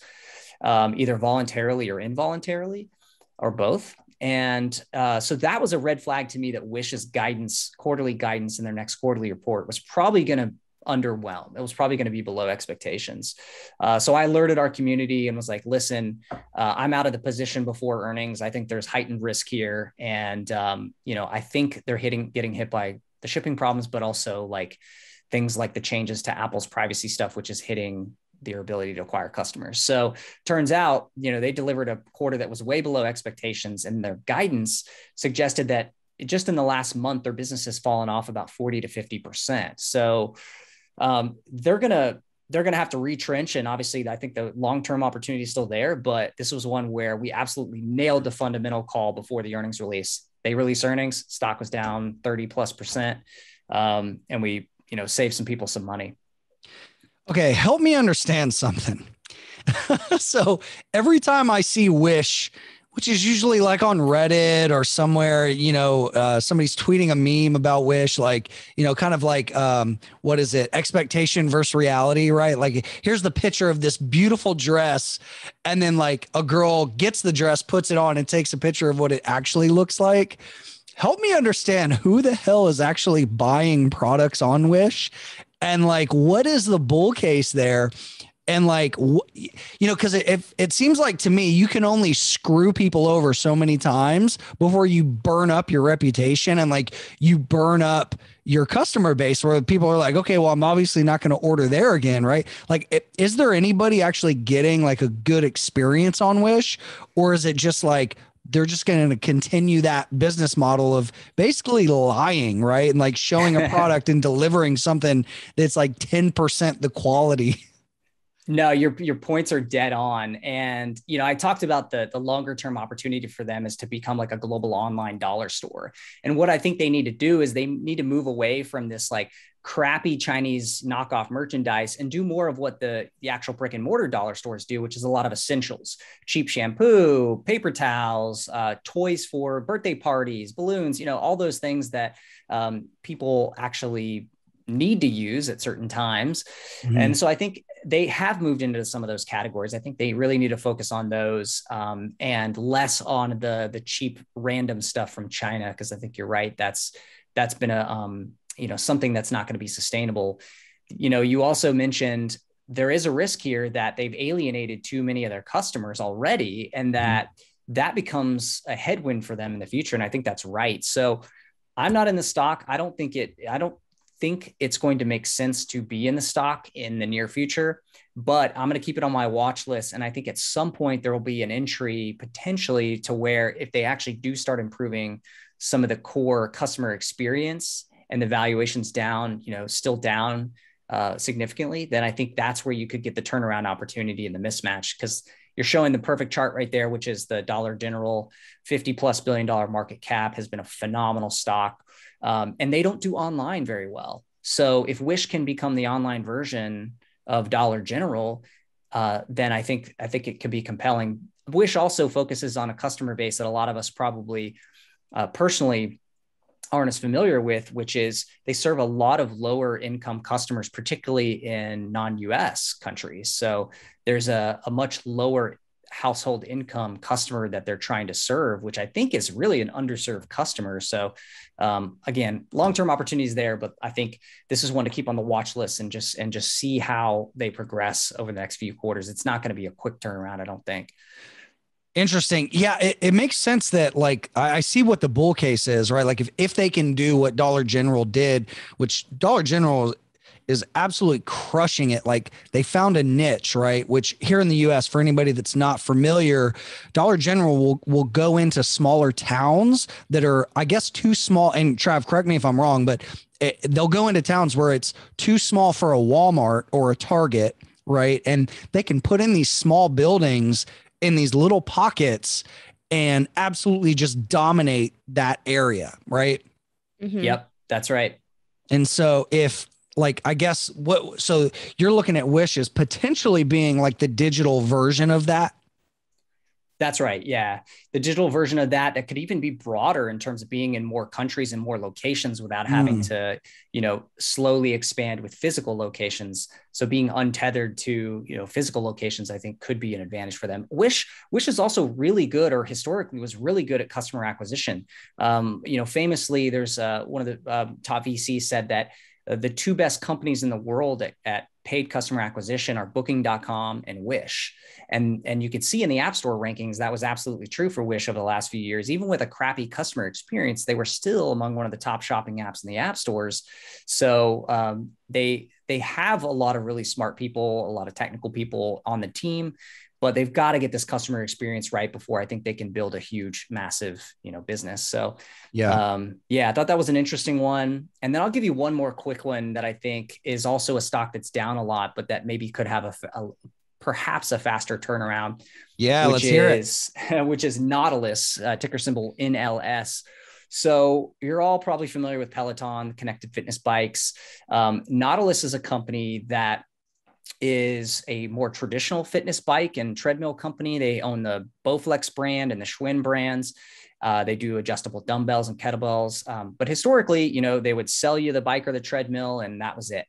um, either voluntarily or involuntarily, or both. And uh, so that was a red flag to me that Wish's guidance, quarterly guidance in their next quarterly report was probably going to underwhelmed. It was probably going to be below expectations. Uh, so I alerted our community and was like, listen, uh, I'm out of the position before earnings. I think there's heightened risk here. And, um, you know, I think they're hitting, getting hit by the shipping problems, but also like things like the changes to Apple's privacy stuff, which is hitting their ability to acquire customers. So turns out, you know, they delivered a quarter that was way below expectations, and their guidance suggested that just in the last month, their business has fallen off about forty to fifty percent. So Um, they're going to, they're going to have to retrench. And obviously I think the long-term opportunity is still there, but this was one where we absolutely nailed the fundamental call before the earnings release. They released earnings, stock was down thirty plus percent. Um, and we, you know, saved some people some money. Okay. Help me understand something. So every time I see Wish, which is usually like on Reddit or somewhere, you know, uh, somebody's tweeting a meme about Wish, like, you know, kind of like, um, what is it? Expectation versus reality, right? Like, here's the picture of this beautiful dress. And then like a girl gets the dress, puts it on, and takes a picture of what it actually looks like. Help me understand who the hell is actually buying products on Wish, and like, what is the bull case there? And like, you know, because it, it seems like to me, you can only screw people over so many times before you burn up your reputation, and like you burn up your customer base, where people are like, okay, well, I'm obviously not going to order there again, right? Like, it, is there anybody actually getting like a good experience on Wish, or is it just like they're just going to continue that business model of basically lying, right? And like showing a product and delivering something that's like ten percent the quality. No, your, your points are dead on. And, you know, I talked about the, the longer term opportunity for them is to become like a global online dollar store. And what I think they need to do is they need to move away from this like crappy Chinese knockoff merchandise and do more of what the, the actual brick and mortar dollar stores do, which is a lot of essentials: cheap shampoo, paper towels, uh, toys for birthday parties, balloons, you know, all those things that um, people actually need to use at certain times. Mm-hmm. And so I think they have moved into some of those categories. I think they really need to focus on those um, and less on the the cheap random stuff from China, because I think you're right. That's that's been a um, you know something that's not going to be sustainable. You know, you also mentioned there is a risk here that they've alienated too many of their customers already, and that mm-hmm. that becomes a headwind for them in the future. And I think that's right. So I'm not in the stock. I don't think it. I don't. think it's going to make sense to be in the stock in the near future, but I'm going to keep it on my watch list. And I think at some point there will be an entry potentially to where if they actually do start improving some of the core customer experience and the valuation's down, you know, still down uh, significantly, then I think that's where you could get the turnaround opportunity and the mismatch, because you're showing the perfect chart right there, which is the Dollar General, fifty plus billion dollar market cap, has been a phenomenal stock. Um, and they don't do online very well. So if Wish can become the online version of Dollar General, uh, then I think, I think it could be compelling. Wish also focuses on a customer base that a lot of us probably uh, personally aren't as familiar with, which is they serve a lot of lower income customers, particularly in non U S countries. So there's a, a much lower household income customer that they're trying to serve, which I think is really an underserved customer. So um, again, long-term opportunities there, but I think this is one to keep on the watch list and just, and just see how they progress over the next few quarters. It's not going to be a quick turnaround, I don't think. Interesting. Yeah, it, it makes sense that, like, I, I see what the bull case is, right? Like if, if they can do what Dollar General did, which Dollar General is absolutely crushing it. Like they found a niche, right? Which here in the U S, for anybody that's not familiar, Dollar General will, will go into smaller towns that are, I guess, too small. And Trav, correct me if I'm wrong, but it, they'll go into towns where it's too small for a Walmart or a Target, right? And they can put in these small buildings in these little pockets and absolutely just dominate that area. Right. Mm-hmm. Yep. That's right. And so if like, I guess what, so you're looking at Wish as potentially being like the digital version of that. That's right. Yeah. The digital version of that, that could even be broader in terms of being in more countries and more locations without having mm. to, you know, slowly expand with physical locations. So being untethered to, you know, physical locations, I think could be an advantage for them. Wish, Wish is also really good, or historically was really good at customer acquisition. Um, you know, famously, there's uh, one of the um, top V Cs said that uh, the two best companies in the world at, at paid customer acquisition are booking dot com and Wish. And, and you could see in the App Store rankings, that was absolutely true for Wish over the last few years. Even with a crappy customer experience, they were still among one of the top shopping apps in the App Stores. So um, they, they have a lot of really smart people, a lot of technical people on the team, but they've got to get this customer experience right before I think they can build a huge, massive, you know, business. So yeah, um, yeah, I thought that was an interesting one. And then I'll give you one more quick one that I think is also a stock that's down a lot, but that maybe could have a, a perhaps a faster turnaround. Yeah, let's hear it. Which is Nautilus, uh, ticker symbol N L S. So you're all probably familiar with Peloton, connected fitness bikes. Um, Nautilus is a company that is a more traditional fitness bike and treadmill company. They own the Bowflex brand and the Schwinn brands. Uh, they do adjustable dumbbells and kettlebells. Um, but historically, you know, they would sell you the bike or the treadmill and that was it.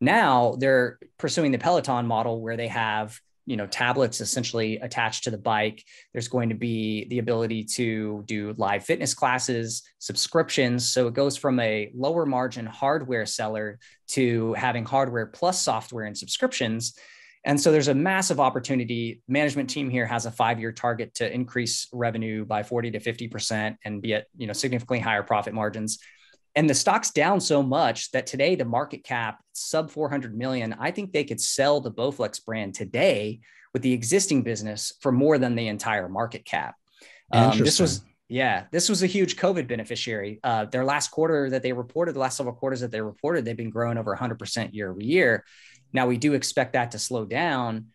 Now they're pursuing the Peloton model where they have, you know, tablets essentially attached to the bike. There's going to be the ability to do live fitness classes, subscriptions. So it goes from a lower margin hardware seller to having hardware plus software and subscriptions. And so there's a massive opportunity. Management team here has a five-year target to increase revenue by forty to fifty percent and be at, you know, significantly higher profit margins. And the stock's down so much that today the market cap sub four hundred million. I think they could sell the Bowflex brand today with the existing business for more than the entire market cap. Um, this was, yeah, this was a huge COVID beneficiary. Uh, their last quarter that they reported, the last several quarters that they reported, they've been growing over one hundred percent year over year. Now we do expect that to slow down,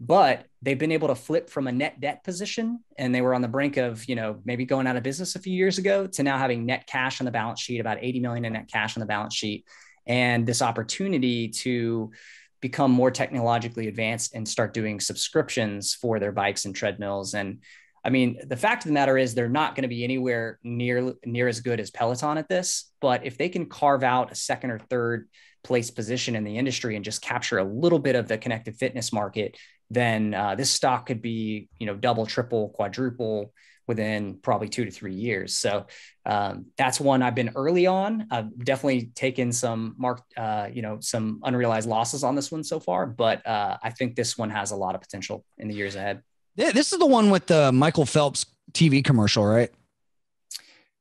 but they've been able to flip from a net debt position, and they were on the brink of, you know, maybe going out of business a few years ago, to now having net cash on the balance sheet, about eighty million in net cash on the balance sheet, and this opportunity to become more technologically advanced and start doing subscriptions for their bikes and treadmills. And I mean, the fact of the matter is they're not going to be anywhere near near as good as Peloton at this, but if they can carve out a second or third place position in the industry and just capture a little bit of the connected fitness market, then uh, this stock could be, you know, double, triple, quadruple within probably two to three years. So um, that's one I've been early on. I've definitely taken some mark, uh, you know, some unrealized losses on this one so far, but uh, I think this one has a lot of potential in the years ahead. Yeah, this is the one with the Michael Phelps T V commercial, right?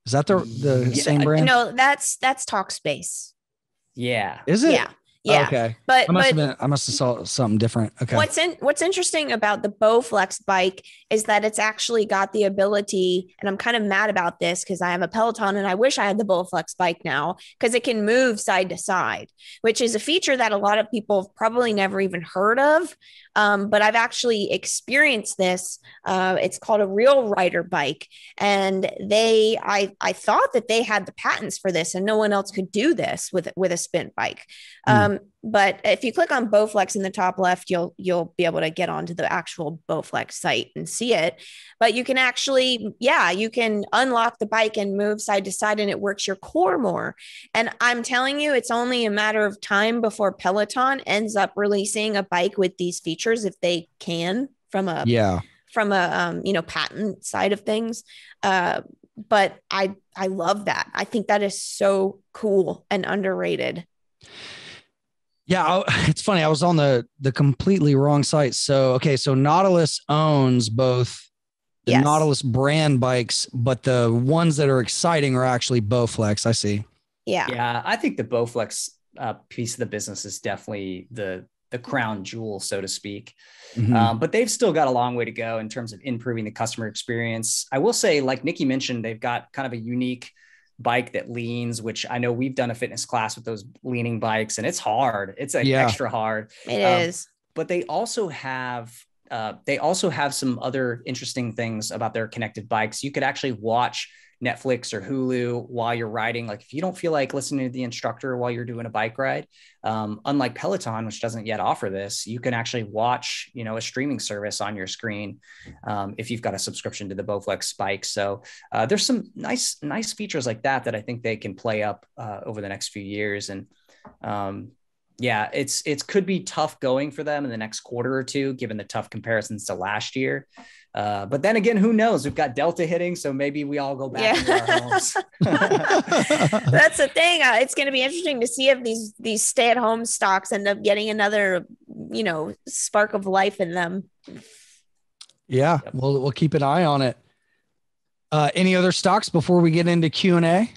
Is that the the yeah, same brand? No, that's that's Talkspace. Yeah, is it? Yeah. Yeah. Okay. But I must, but, have been, I must have saw something different. Okay. What's in, what's interesting about the Bowflex bike is that it's actually got the ability, and I'm kind of mad about this because I have a Peloton and I wish I had the Bowflex bike now, because it can move side to side, which is a feature that a lot of people have probably never even heard of. Um, but I've actually experienced this. Uh, it's called a real rider bike. And they, I, I thought that they had the patents for this and no one else could do this with, with a spin bike. Mm. Um, but if you click on Bowflex in the top left, you'll, you'll be able to get onto the actual Bowflex site and see it, but you can actually, yeah, you can unlock the bike and move side to side and it works your core more. And I'm telling you, it's only a matter of time before Peloton ends up releasing a bike with these features, if they can, from a, yeah. from a, um, you know, patent side of things. Uh, but I, I love that. I think that is so cool and underrated. Yeah. I, it's funny. I was on the, the completely wrong site. So, okay. So Nautilus owns both the yes. Nautilus brand bikes, but the ones that are exciting are actually Bowflex. I see. Yeah. Yeah. I think the Bowflex uh, piece of the business is definitely the, the crown jewel, so to speak. Mm-hmm. Um, but they've still got a long way to go in terms of improving the customer experience. I will say, like Nikki mentioned, they've got kind of a unique bike that leans, which I know we've done a fitness class with those leaning bikes, and it's hard. It's like yeah. extra hard. It um, is. But they also have uh, they also have some other interesting things about their connected bikes. You could actually watch Netflix or Hulu while you're riding. Like if you don't feel like listening to the instructor while you're doing a bike ride, um, unlike Peloton, which doesn't yet offer this, you can actually watch, you know, a streaming service on your screen um, if you've got a subscription to the Bowflex bike. So uh, there's some nice, nice features like that that I think they can play up uh, over the next few years. And um, yeah, it's it could be tough going for them in the next quarter or two, given the tough comparisons to last year. Uh, but then again, who knows? We've got Delta hitting, so maybe we all go back yeah. into our homes. That's the thing. Uh, it's going to be interesting to see if these these stay-at-home stocks end up getting another, you know, spark of life in them. Yeah, yep. we'll we'll keep an eye on it. Uh, any other stocks before we get into Q and A?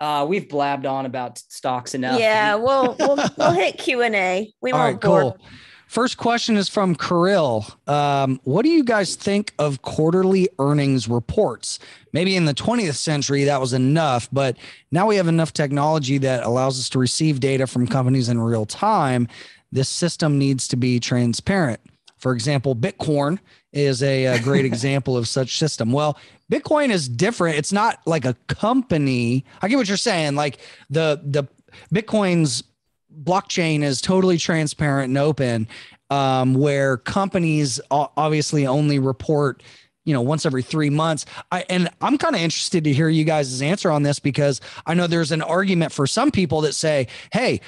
Uh, we've blabbed on about stocks enough. Yeah, we'll we'll, we'll hit Q and A. We all won't right, bore. Cool. First question is from Kirill. Um, what do you guys think of quarterly earnings reports? Maybe in the twentieth century, that was enough, but now we have enough technology that allows us to receive data from companies in real time. This system needs to be transparent. For example, Bitcoin is a, a great example of such system. Well, Bitcoin is different. It's not like a company. I get what you're saying. Like the, the Bitcoin's blockchain is totally transparent and open, um, where companies obviously only report, you know, once every three months. I, and I'm kind of interested to hear you guys' answer on this, because I know there's an argument for some people that say, hey,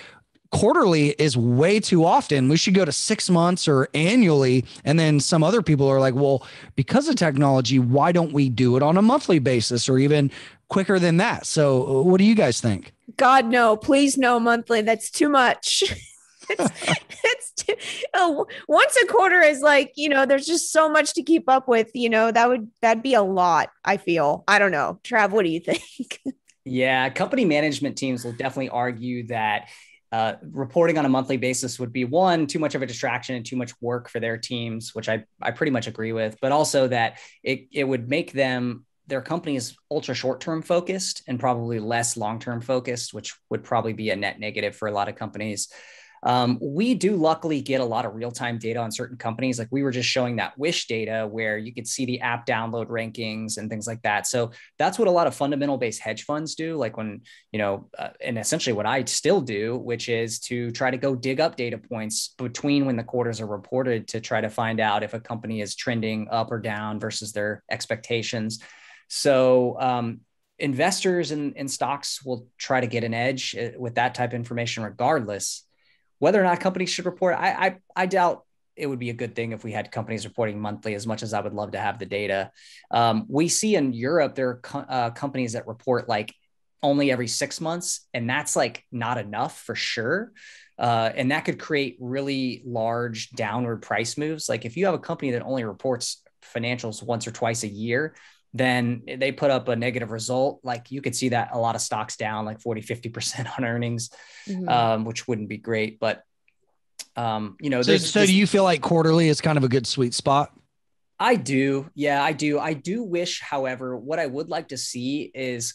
quarterly is way too often. We should go to six months or annually. And then some other people are like, well, because of technology, why don't we do it on a monthly basis or even quicker than that? So what do you guys think? God, no, please, no monthly. That's too much. it's it's too, oh, once a quarter is like, you know, there's just so much to keep up with, you know, that would, that'd be a lot. I feel, I don't know. Trav, what do you think? Yeah. Company management teams will definitely argue that uh, reporting on a monthly basis would be one, too much of a distraction and too much work for their teams, which I, I pretty much agree with, but also that it, it would make them, their company is ultra short-term focused and probably less long-term focused, which would probably be a net negative for a lot of companies. Um, we do luckily get a lot of real-time data on certain companies. Like we were just showing that Wish data where you could see the app download rankings and things like that. So that's what a lot of fundamental-based hedge funds do. Like when, you know, uh, and essentially what I still do, which is to try to go dig up data points between when the quarters are reported to try to find out if a company is trending up or down versus their expectations. So um, investors in, in stocks will try to get an edge with that type of information, regardless whether or not companies should report. I, I, I doubt it would be a good thing if we had companies reporting monthly, as much as I would love to have the data. Um, we see in Europe, there are co- uh, companies that report like only every six months, and that's like not enough for sure. Uh, and that could create really large downward price moves. Like if you have a company that only reports financials once or twice a year, then they put up a negative result. Like you could see that a lot of stocks down like forty, fifty percent on earnings, mm-hmm. um, which wouldn't be great. But, um, you know, so, so this, do you feel like quarterly is kind of a good sweet spot? I do. Yeah, I do. I do wish, however, what I would like to see is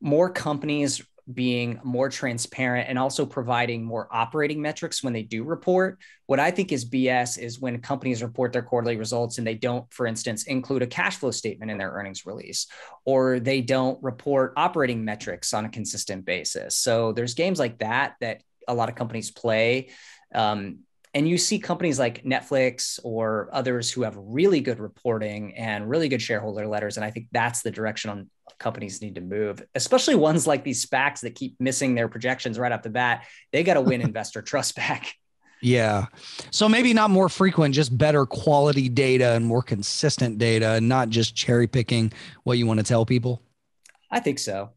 more companies being more transparent and also providing more operating metrics when they do report. What I think is B S is when companies report their quarterly results and they don't, for instance, include a cash flow statement in their earnings release, or they don't report operating metrics on a consistent basis. So there's games like that that a lot of companies play. Um, And you see companies like Netflix or others who have really good reporting and really good shareholder letters. And I think that's the direction on companies need to move, especially ones like these SPACs that keep missing their projections right off the bat. They got to win investor trust back. Yeah. So maybe not more frequent, just better quality data and more consistent data, and not just cherry picking what you want to tell people. I think so.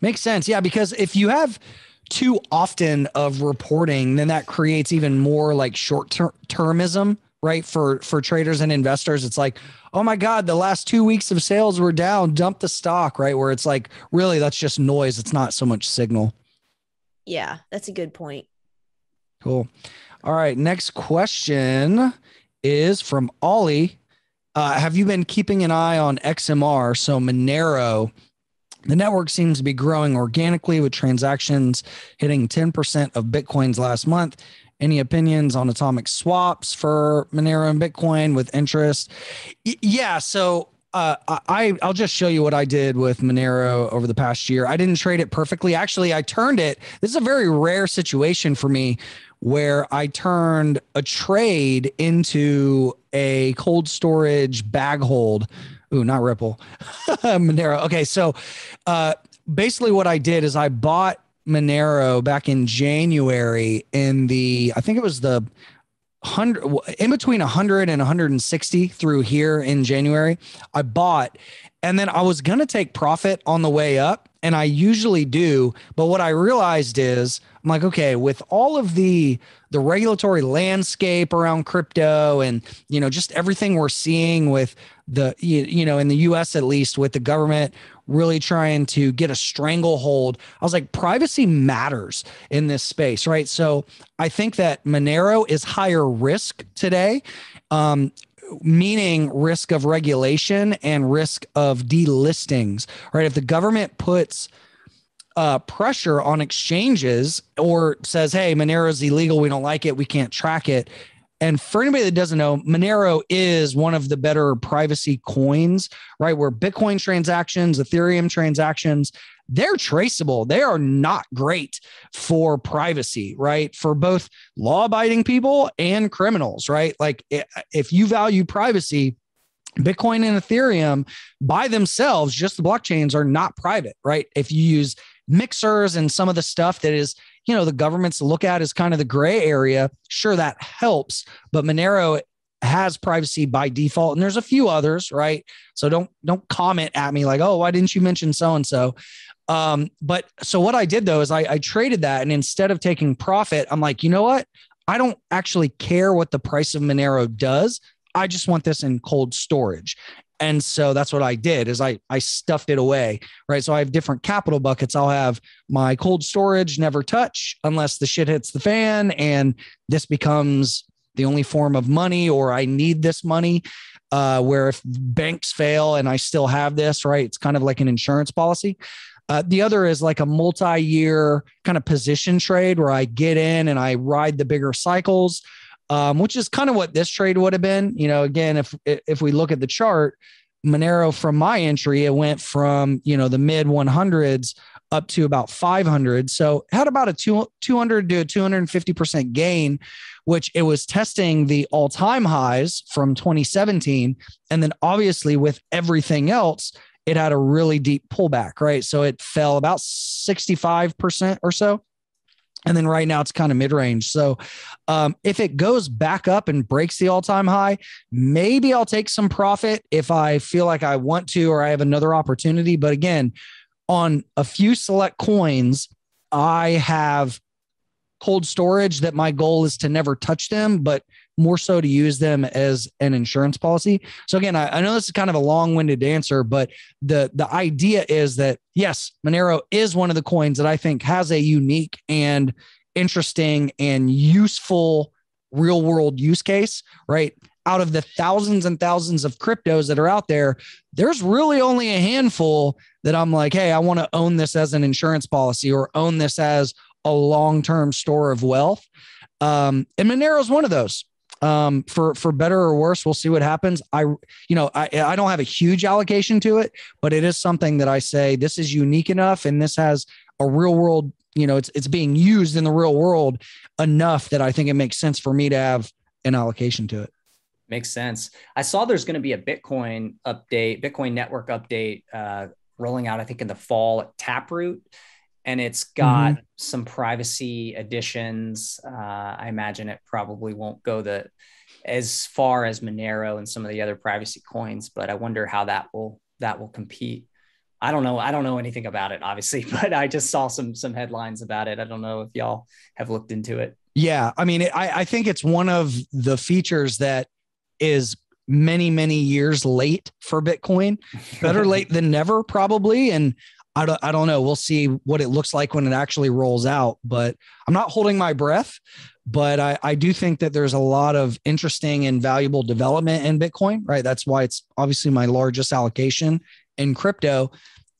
Makes sense. Yeah. Because if you have too often of reporting, then that creates even more like short ter- termism, right? For, for traders and investors, it's like, oh my God, the last two weeks of sales were down, dump the stock, right? Where it's like, really, that's just noise. It's not so much signal. Yeah, that's a good point. Cool. All right. Next question is from Ollie. Uh, have you been keeping an eye on X M R? So Monero. The network seems to be growing organically with transactions hitting ten percent of Bitcoins last month. Any opinions on atomic swaps for Monero and Bitcoin with interest? Y- yeah, so uh, I, I'll just show you what I did with Monero over the past year. I didn't trade it perfectly. Actually, I turned it. This is a very rare situation for me where I turned a trade into a cold storage bag hold. Ooh, not Ripple, Monero. Okay, so uh, basically what I did is I bought Monero back in January in the, I think it was the hundred, in between one hundred and one hundred sixty through here in January, I bought, and then I was going to take profit on the way up, and I usually do, but what I realized is, I'm like, okay, with all of the the regulatory landscape around crypto and, you know, just everything we're seeing with the, you, you know, in the U S at least, with the government really trying to get a stranglehold, I was like, privacy matters in this space, right? So I think that Monero is higher risk today, um, meaning risk of regulation and risk of delistings, right? If the government puts Uh, pressure on exchanges or says, hey, Monero is illegal, we don't like it, we can't track it. And for anybody that doesn't know, Monero is one of the better privacy coins, right? Where Bitcoin transactions, Ethereum transactions, they're traceable. They are not great for privacy, right? For both law-abiding people and criminals, right? Like if you value privacy, Bitcoin and Ethereum by themselves, just the blockchains, are not private, right? If you use mixers and some of the stuff that is, you know, the government's look at as kind of the gray area. Sure, that helps, but Monero has privacy by default, and there's a few others, right? So don't don't comment at me like, oh, why didn't you mention so and so? Um, but so what I did though is I, I traded that, and instead of taking profit, I'm like, you know what? I don't actually care what the price of Monero does. I just want this in cold storage. And so that's what I did is I, I stuffed it away, right? So I have different capital buckets. I'll have my cold storage, never touch unless the shit hits the fan and this becomes the only form of money, or I need this money, uh, where if banks fail and I still have this, right? It's kind of like an insurance policy. Uh, the other is like a multi-year kind of position trade where I get in and I ride the bigger cycles. Um, which is kind of what this trade would have been. You know, again, if if we look at the chart, Monero from my entry, it went from, you know, the mid one hundreds up to about five hundred. So had about a two hundred to a two hundred fifty percent gain, which it was testing the all-time highs from twenty seventeen. And then obviously with everything else, it had a really deep pullback, right? So it fell about sixty-five percent or so. And then right now it's kind of mid-range. So um, if it goes back up and breaks the all-time high, maybe I'll take some profit if I feel like I want to, or I have another opportunity. But again, on a few select coins, I have cold storage that my goal is to never touch them, but more so to use them as an insurance policy. So again, I, I know this is kind of a long-winded answer, but the, the idea is that yes, Monero is one of the coins that I think has a unique and interesting and useful real-world use case, right? out of the thousands and thousands of cryptos that are out there, there's really only a handful that I'm like, hey, I want to own this as an insurance policy or own this as a long-term store of wealth. Um, and Monero is one of those. Um, for, for better or worse, we'll see what happens. I, you know, I, I don't have a huge allocation to it, but it is something that I say, this is unique enough. And this has a real world, you know, it's, it's being used in the real world enough that I think it makes sense for me to have an allocation to it. Makes sense. I saw there's going to be a Bitcoin update, Bitcoin network update, uh, rolling out, I think in the fall at Taproot, and it's got mm-hmm. some privacy additions. Uh, I imagine it probably won't go the as far as Monero and some of the other privacy coins, but I wonder how that will that will compete. I don't know. I don't know anything about it, obviously, but I just saw some some headlines about it. I don't know if y'all have looked into it. Yeah, I mean, I, I think it's one of the features that is many, many years late for Bitcoin. Better late than never, probably. And I don't, I don't know. We'll see what it looks like when it actually rolls out, but I'm not holding my breath, but I, I do think that there's a lot of interesting and valuable development in Bitcoin, right? That's why it's obviously my largest allocation in crypto.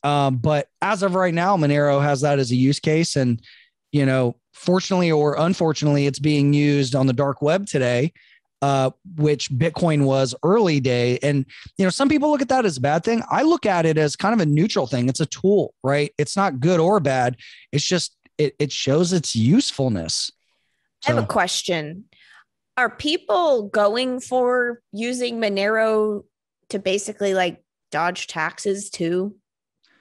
Um, but as of right now, Monero has that as a use case. And, you know, fortunately or unfortunately, it's being used on the dark web today, uh, which Bitcoin was early day. And, you know, some people look at that as a bad thing. I look at it as kind of a neutral thing. It's a tool, right? It's not good or bad. It's just, it, it shows its usefulness. So. I have a question. Are people going for using Monero to basically like dodge taxes too?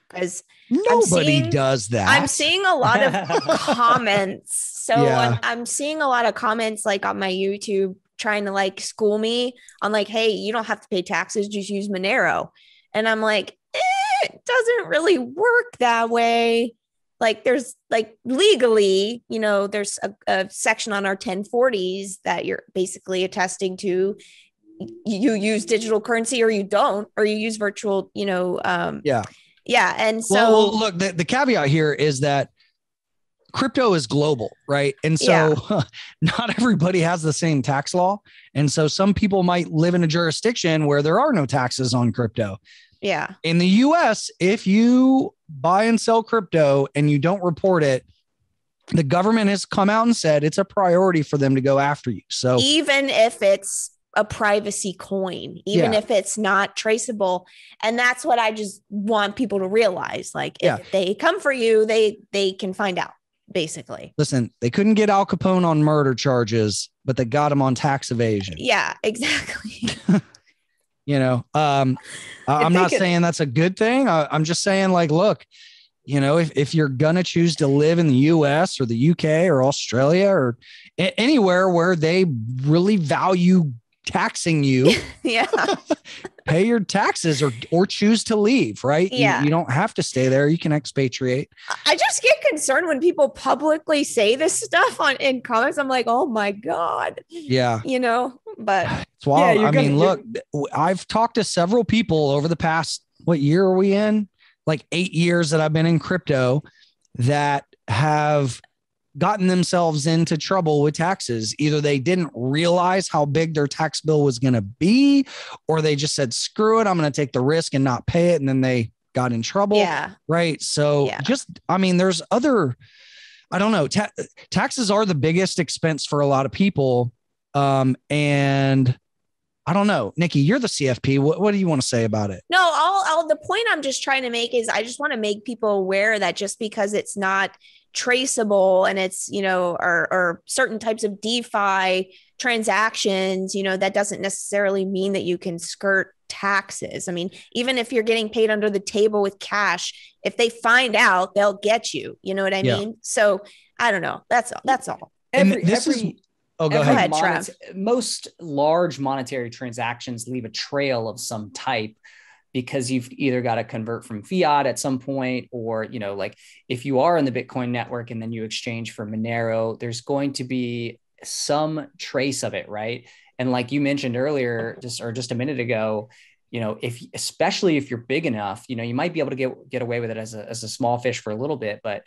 Because nobody seeing, does that. I'm seeing a lot of comments. So yeah. I'm, I'm seeing a lot of comments like on my YouTube trying to like school me on like, hey, you don't have to pay taxes, just use Monero. And I'm like, eh, it doesn't really work that way. Like there's like legally, you know, there's a, a section on our ten forties that you're basically attesting to. You use digital currency or you don't, or you use virtual, you know. Um, yeah. Yeah. And so well, well, look, the, the caveat here is that crypto is global, right? And so yeah. not everybody has the same tax law. And so some people might live in a jurisdiction where there are no taxes on crypto. Yeah. In the U S, if you buy and sell crypto and you don't report it, the government has come out and said it's a priority for them to go after you. So even if it's a privacy coin, even yeah. if it's not traceable. And that's what I just want people to realize. Like if yeah. they come for you, they, they can find out. Basically, listen, they couldn't get Al Capone on murder charges, but they got him on tax evasion. Yeah, exactly. you know, um, I'm not could... saying that's a good thing. I, I'm just saying, like, look, you know, if, if you're going to choose to live in the U S or the U K or Australia or a- anywhere where they really value taxing you, yeah, pay your taxes or or choose to leave, right? Yeah. You, you don't have to stay there. You can expatriate. I just get concerned when people publicly say this stuff on in comments. I'm like, oh my God. Yeah. You know, but it's wild. Yeah, I gonna, mean, look, I've talked to several people over the past, what year are we in? Like eight years that I've been in crypto that have gotten themselves into trouble with taxes. Either they didn't realize how big their tax bill was going to be, or they just said, screw it, I'm going to take the risk and not pay it. And then they got in trouble. Yeah. Right. So yeah. just, I mean, there's other, I don't know, ta- taxes are the biggest expense for a lot of people. Um, and I don't know, Nikki, you're the C F P. What, what do you want to say about it? No, I'll, I'll, the point I'm just trying to make is I just want to make people aware that just because it's not traceable and it's, you know, or, or certain types of DeFi transactions, you know, that doesn't necessarily mean that you can skirt taxes. I mean, even if you're getting paid under the table with cash, if they find out, they'll get you. You know what I yeah. mean? So I don't know. That's all. That's all. And every, this every, is, oh, go every ahead. Monet- most large monetary transactions leave a trail of some type, because you've either got to convert from fiat at some point, or, you know, like if you are in the Bitcoin network and then you exchange for Monero, there's going to be some trace of it, right? And like you mentioned earlier, just or just a minute ago, you know, if especially if you're big enough, you know, you might be able to get get away with it as a as a small fish for a little bit, but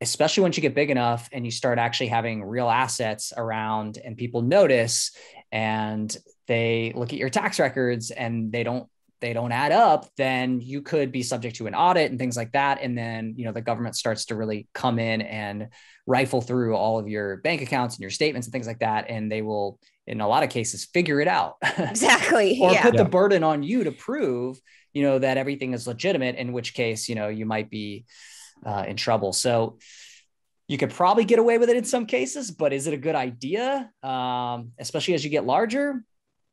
especially once you get big enough and you start actually having real assets around and people notice, and they look at your tax records and they don't they don't add up, then you could be subject to an audit and things like that. And then, you know, the government starts to really come in and rifle through all of your bank accounts and your statements and things like that. And they will, in a lot of cases, figure it out. Exactly. Or yeah. put yeah. the burden on you to prove, you know, that everything is legitimate, in which case, you know, you might be uh, in trouble. So you could probably get away with it in some cases, but is it a good idea? Um, especially as you get larger?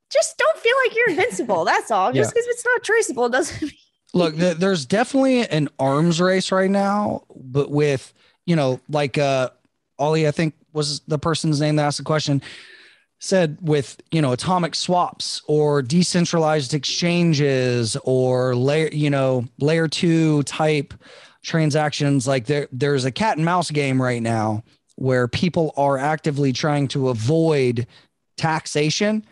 Just don't feel like you're invincible. That's all. Just because yeah. it's not traceable doesn't mean. Look, there's definitely an arms race right now, but with, you know, like uh, Ollie, I think was the person's name that asked the question, said with, you know, atomic swaps or decentralized exchanges or layer, you know, layer two type transactions. Like there, there's a cat and mouse game right now where people are actively trying to avoid taxation.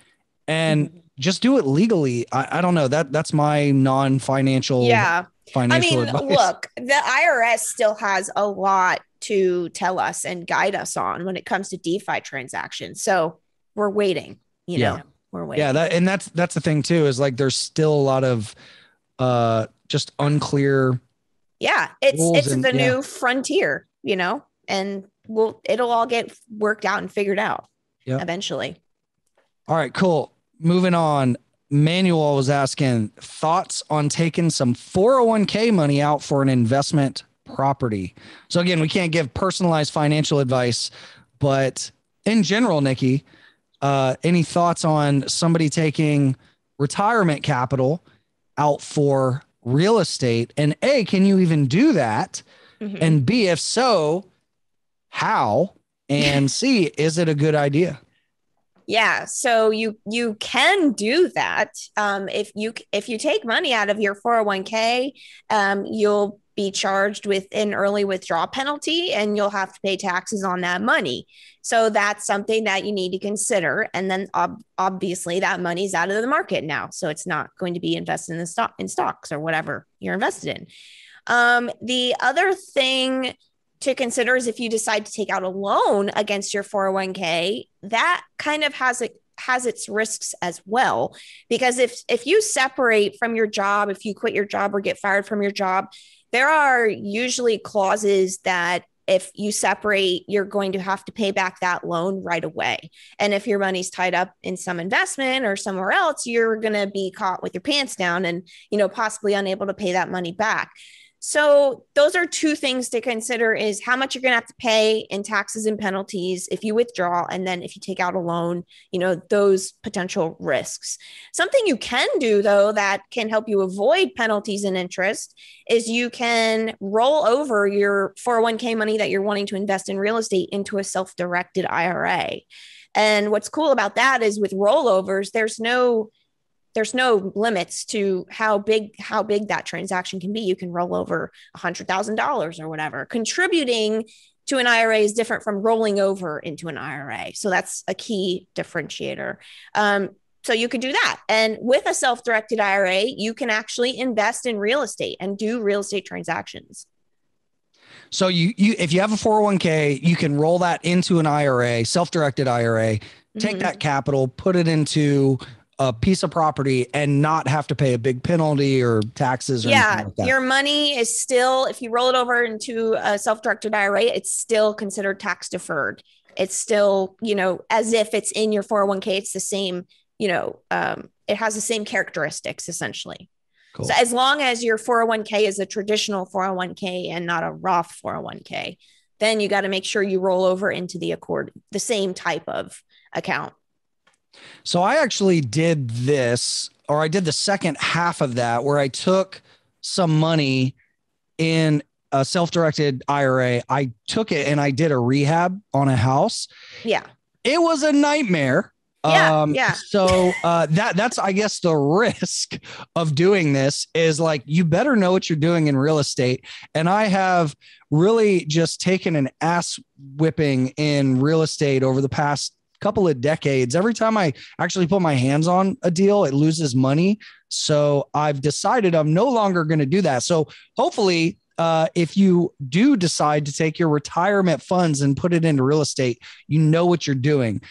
And just do it legally. I, I don't know. That that's my non-financial. Yeah. Financial I mean, advice. Look, the I R S still has a lot to tell us and guide us on when it comes to DeFi transactions. So we're waiting. You yeah. know, we're waiting. Yeah, that, and that's that's the thing too. Is like there's still a lot of uh, just unclear. Yeah, it's it's and, the yeah. new frontier, you know, and we'll it'll all get worked out and figured out yep. eventually. All right, cool. Moving on. Manuel was asking thoughts on taking some four oh one k money out for an investment property. So again, we can't give personalized financial advice, but in general, Nikki, uh, any thoughts on somebody taking retirement capital out for real estate? And A, can you even do that? Mm-hmm. And B, if so, how? And C, is it a good idea? Yeah, so you you can do that. Um, if you if you take money out of your four oh one k, um, you'll be charged with an early withdrawal penalty, and you'll have to pay taxes on that money. So that's something that you need to consider. And then ob- obviously that money's out of the market now, so it's not going to be invested in the stock in stocks or whatever you're invested in. Um, the other thing to consider is if you decide to take out a loan against your four oh one k, that kind of has a, has its risks as well, because if, if you separate from your job, if you quit your job or get fired from your job, there are usually clauses that if you separate, you're going to have to pay back that loan right away. And if your money's tied up in some investment or somewhere else, you're going to be caught with your pants down and, you know, possibly unable to pay that money back. So those are two things to consider, is how much you're going to have to pay in taxes and penalties if you withdraw. And then if you take out a loan, you know, those potential risks. Something you can do, though, that can help you avoid penalties and interest is you can roll over your four oh one k money that you're wanting to invest in real estate into a self-directed I R A. And what's cool about that is with rollovers, there's no There's no limits to how big how big that transaction can be. You can roll over one hundred thousand dollars or whatever. Contributing to an I R A is different from rolling over into an I R A. So that's a key differentiator. Um, so you could do that. And with a self-directed I R A, you can actually invest in real estate and do real estate transactions. So you you if you have a four oh one k, you can roll that into an I R A, self-directed I R A, take mm-hmm. that capital, put it into a piece of property and not have to pay a big penalty or taxes. Or yeah. Like that. Your money is still, if you roll it over into a self-directed I R A, it's still considered tax deferred. It's still, you know, as if it's in your four oh one k, it's the same, you know, um, it has the same characteristics essentially. Cool. So as long as your four oh one k is a traditional four oh one k and not a Roth four oh one k, then you got to make sure you roll over into the accord, the same type of account. So I actually did this, or I did the second half of that, where I took some money in a self-directed I R A. I took it and I did a rehab on a house. Yeah. It was a nightmare. Yeah. Um, yeah. So uh, that that's, I guess, the risk of doing this is like, you better know what you're doing in real estate. And I have really just taken an ass whipping in real estate over the past couple of decades. Every time I actually put my hands on a deal, it loses money. So I've decided I'm no longer going to do that. So hopefully, uh, if you do decide to take your retirement funds and put it into real estate, you know what you're doing.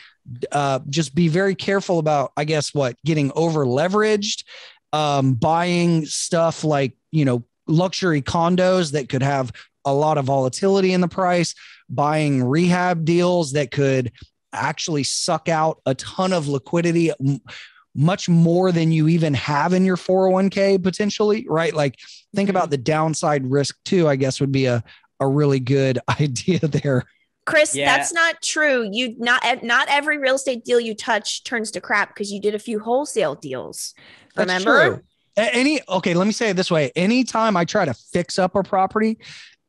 uh, just be very careful about, I guess, what getting over leveraged, um, buying stuff like, you know, luxury condos that could have a lot of volatility in the price, buying rehab deals that could actually suck out a ton of liquidity, much more than you even have in your four oh one k potentially, right? Like think about the downside risk too, I guess would be a, a really good idea there. Chris, yeah. That's not true. You not, not every real estate deal you touch turns to crap because you did a few wholesale deals. Remember? That's true. Any, okay, let me say it this way. Anytime I try to fix up a property,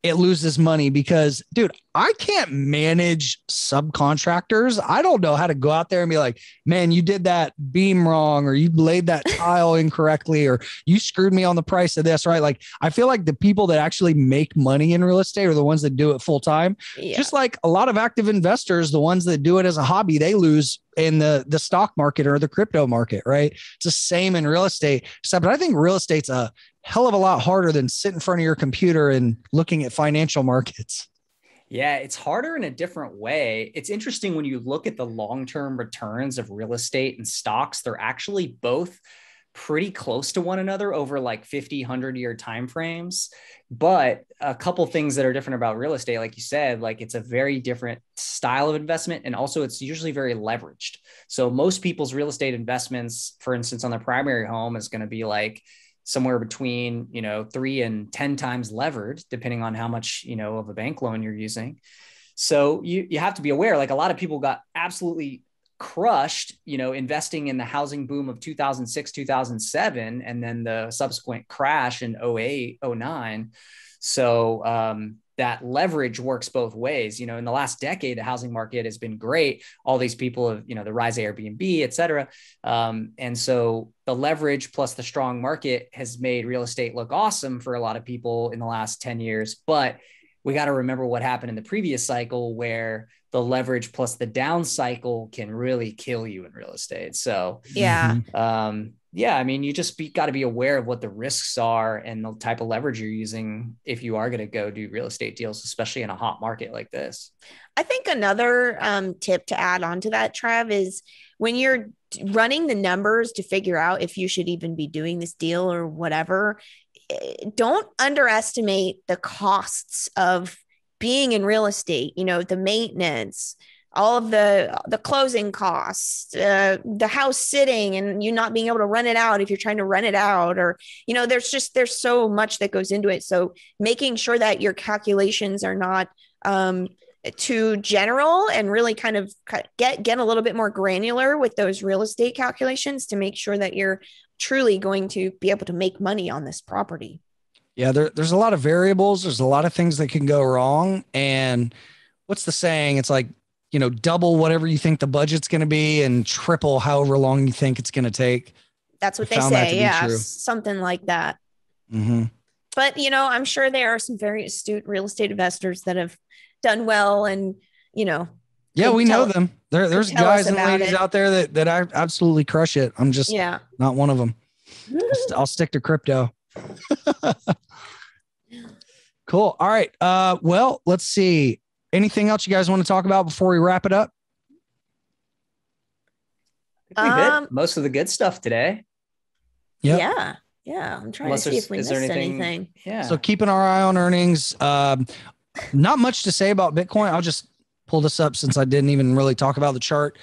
it loses money because, dude, I can't manage subcontractors. I don't know how to go out there and be like, man, you did that beam wrong, or you laid that tile incorrectly, or you screwed me on the price of this, right? Like, I feel like the people that actually make money in real estate are the ones that do it full time. Yeah. Just like a lot of active investors, the ones that do it as a hobby, they lose in the, the stock market or the crypto market, right? It's the same in real estate, except I think real estate's a hell of a lot harder than sitting in front of your computer and looking at financial markets. Yeah, it's harder in a different way. It's interesting when you look at the long-term returns of real estate and stocks, they're actually both pretty close to one another over like fifty, one hundred year timeframes. But a couple things that are different about real estate, like you said, like it's a very different style of investment. And also it's usually very leveraged. So most people's real estate investments, for instance, on their primary home is going to be like somewhere between, you know, three and ten times levered, depending on how much, you know, of a bank loan you're using. So you, you have to be aware, like a lot of people got absolutely crushed, you know, investing in the housing boom of two thousand six, two thousand seven, and then the subsequent crash in oh eight, oh nine. So um, that leverage works both ways. You know, in the last decade, the housing market has been great. All these people have, you know, the rise of Airbnb, et cetera. Um, and so the leverage plus the strong market has made real estate look awesome for a lot of people in the last ten years. But we got to remember what happened in the previous cycle where the leverage plus the down cycle can really kill you in real estate. So yeah. Um, yeah. I mean, you just got to be aware of what the risks are and the type of leverage you're using if you are going to go do real estate deals, especially in a hot market like this. I think another um, tip to add on to that, Trav, is when you're running the numbers to figure out if you should even be doing this deal or whatever, don't underestimate the costs of being in real estate, you know, the maintenance, all of the, the closing costs, uh, the house sitting and you not being able to rent it out if you're trying to rent it out, or, you know, there's just, there's so much that goes into it. So making sure that your calculations are not um, too general and really kind of get, get a little bit more granular with those real estate calculations to make sure that you're truly going to be able to make money on this property. Yeah, there, there's a lot of variables. There's a lot of things that can go wrong. And what's the saying? It's like, you know, double whatever you think the budget's going to be and triple however long you think it's going to take. That's what I they say. Yeah, something like that. Mm-hmm. But, you know, I'm sure there are some very astute real estate investors that have done well and, you know. Yeah, we tell, know them. There, there's guys and ladies it. out there that, that I absolutely crush it. I'm just yeah. not one of them. I'll stick to crypto. Cool. All right. Uh, well, let's see. Anything else you guys want to talk about before we wrap it up? I think we um, did most of the good stuff today. Yep. Yeah. Yeah. I'm trying Unless to see if we missed anything? anything. Yeah. So keeping our eye on earnings. Um, not much to say about Bitcoin. I'll just pull this up since I didn't even really talk about the chart.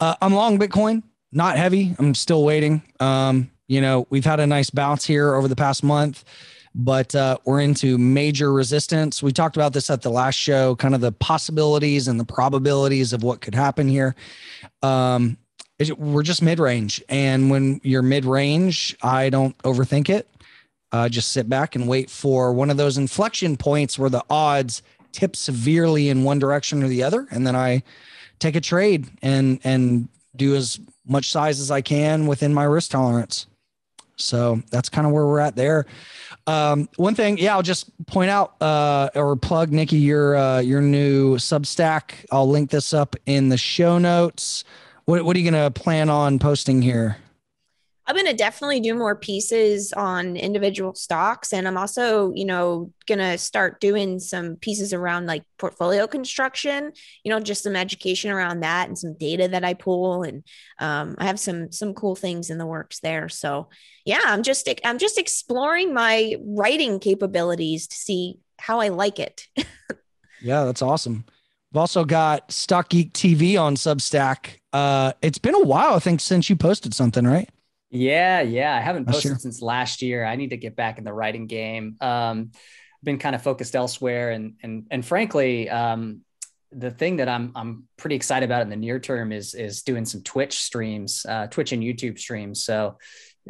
Uh, I'm long Bitcoin, not heavy. I'm still waiting. Um, you know, we've had a nice bounce here over the past month, but uh, we're into major resistance. We talked about this at the last show, kind of the possibilities and the probabilities of what could happen here. Um, it, we're just mid-range. And when you're mid-range, I don't overthink it. Uh, just sit back and wait for one of those inflection points where the odds tip severely in one direction or the other. And then I take a trade and, and do as much size as I can within my risk tolerance. So that's kind of where we're at there. Um, one thing, yeah, I'll just point out uh, or plug, Nikki, your uh, your new Substack. I'll link this up in the show notes. What, what are you going to plan on posting here? I'm going to definitely do more pieces on individual stocks. And I'm also, you know, going to start doing some pieces around like portfolio construction, you know, just some education around that and some data that I pull. And um, I have some, some cool things in the works there. So yeah, I'm just, I'm just exploring my writing capabilities to see how I like it. Yeah, that's awesome. I've also got Stock Geek T V on Substack. Uh, it's been a while, I think, since you posted something, right? Yeah, yeah. I haven't posted oh, sure. since last year. I need to get back in the writing game. Um, I've been kind of focused elsewhere. And and and frankly, um, the thing that I'm I'm pretty excited about in the near term is is doing some Twitch streams, uh, Twitch and YouTube streams. So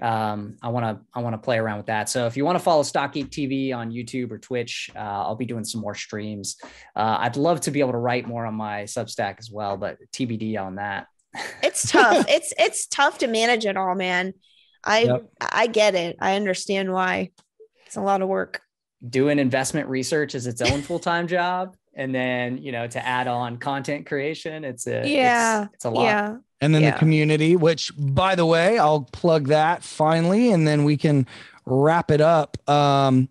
um, I want to I want to play around with that. So if you want to follow Stock Geek T V on YouTube or Twitch, uh, I'll be doing some more streams. Uh, I'd love to be able to write more on my Substack as well, but T B D on that. It's tough. It's, it's tough to manage it all, man. I, yep. I get it. I understand why. It's a lot of work. Doing investment research is its own full-time job. And then, you know, to add on content creation, it's a, yeah. it's, it's a lot. Yeah. And then yeah. the community, which by the way, I'll plug that finally, and then we can wrap it up. Um,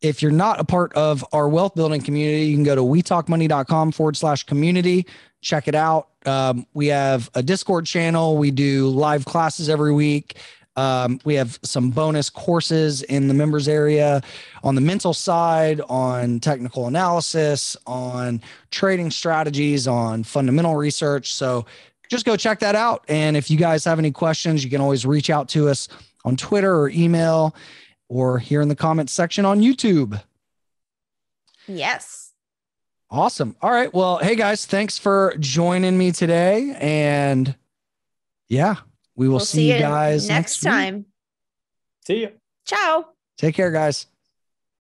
If you're not a part of our wealth building community, you can go to wetalkmoney.com forward slash community. Check it out. Um, we have a Discord channel. We do live classes every week. Um, we have some bonus courses in the members area on the mental side, on technical analysis, on trading strategies, on fundamental research. So just go check that out. And if you guys have any questions, you can always reach out to us on Twitter or email, or here in the comments section on YouTube. Yes. Awesome. All right. Well, hey guys, thanks for joining me today. And yeah, we will we'll see, see you guys next, next time. Week. See you. Ciao. Take care, guys.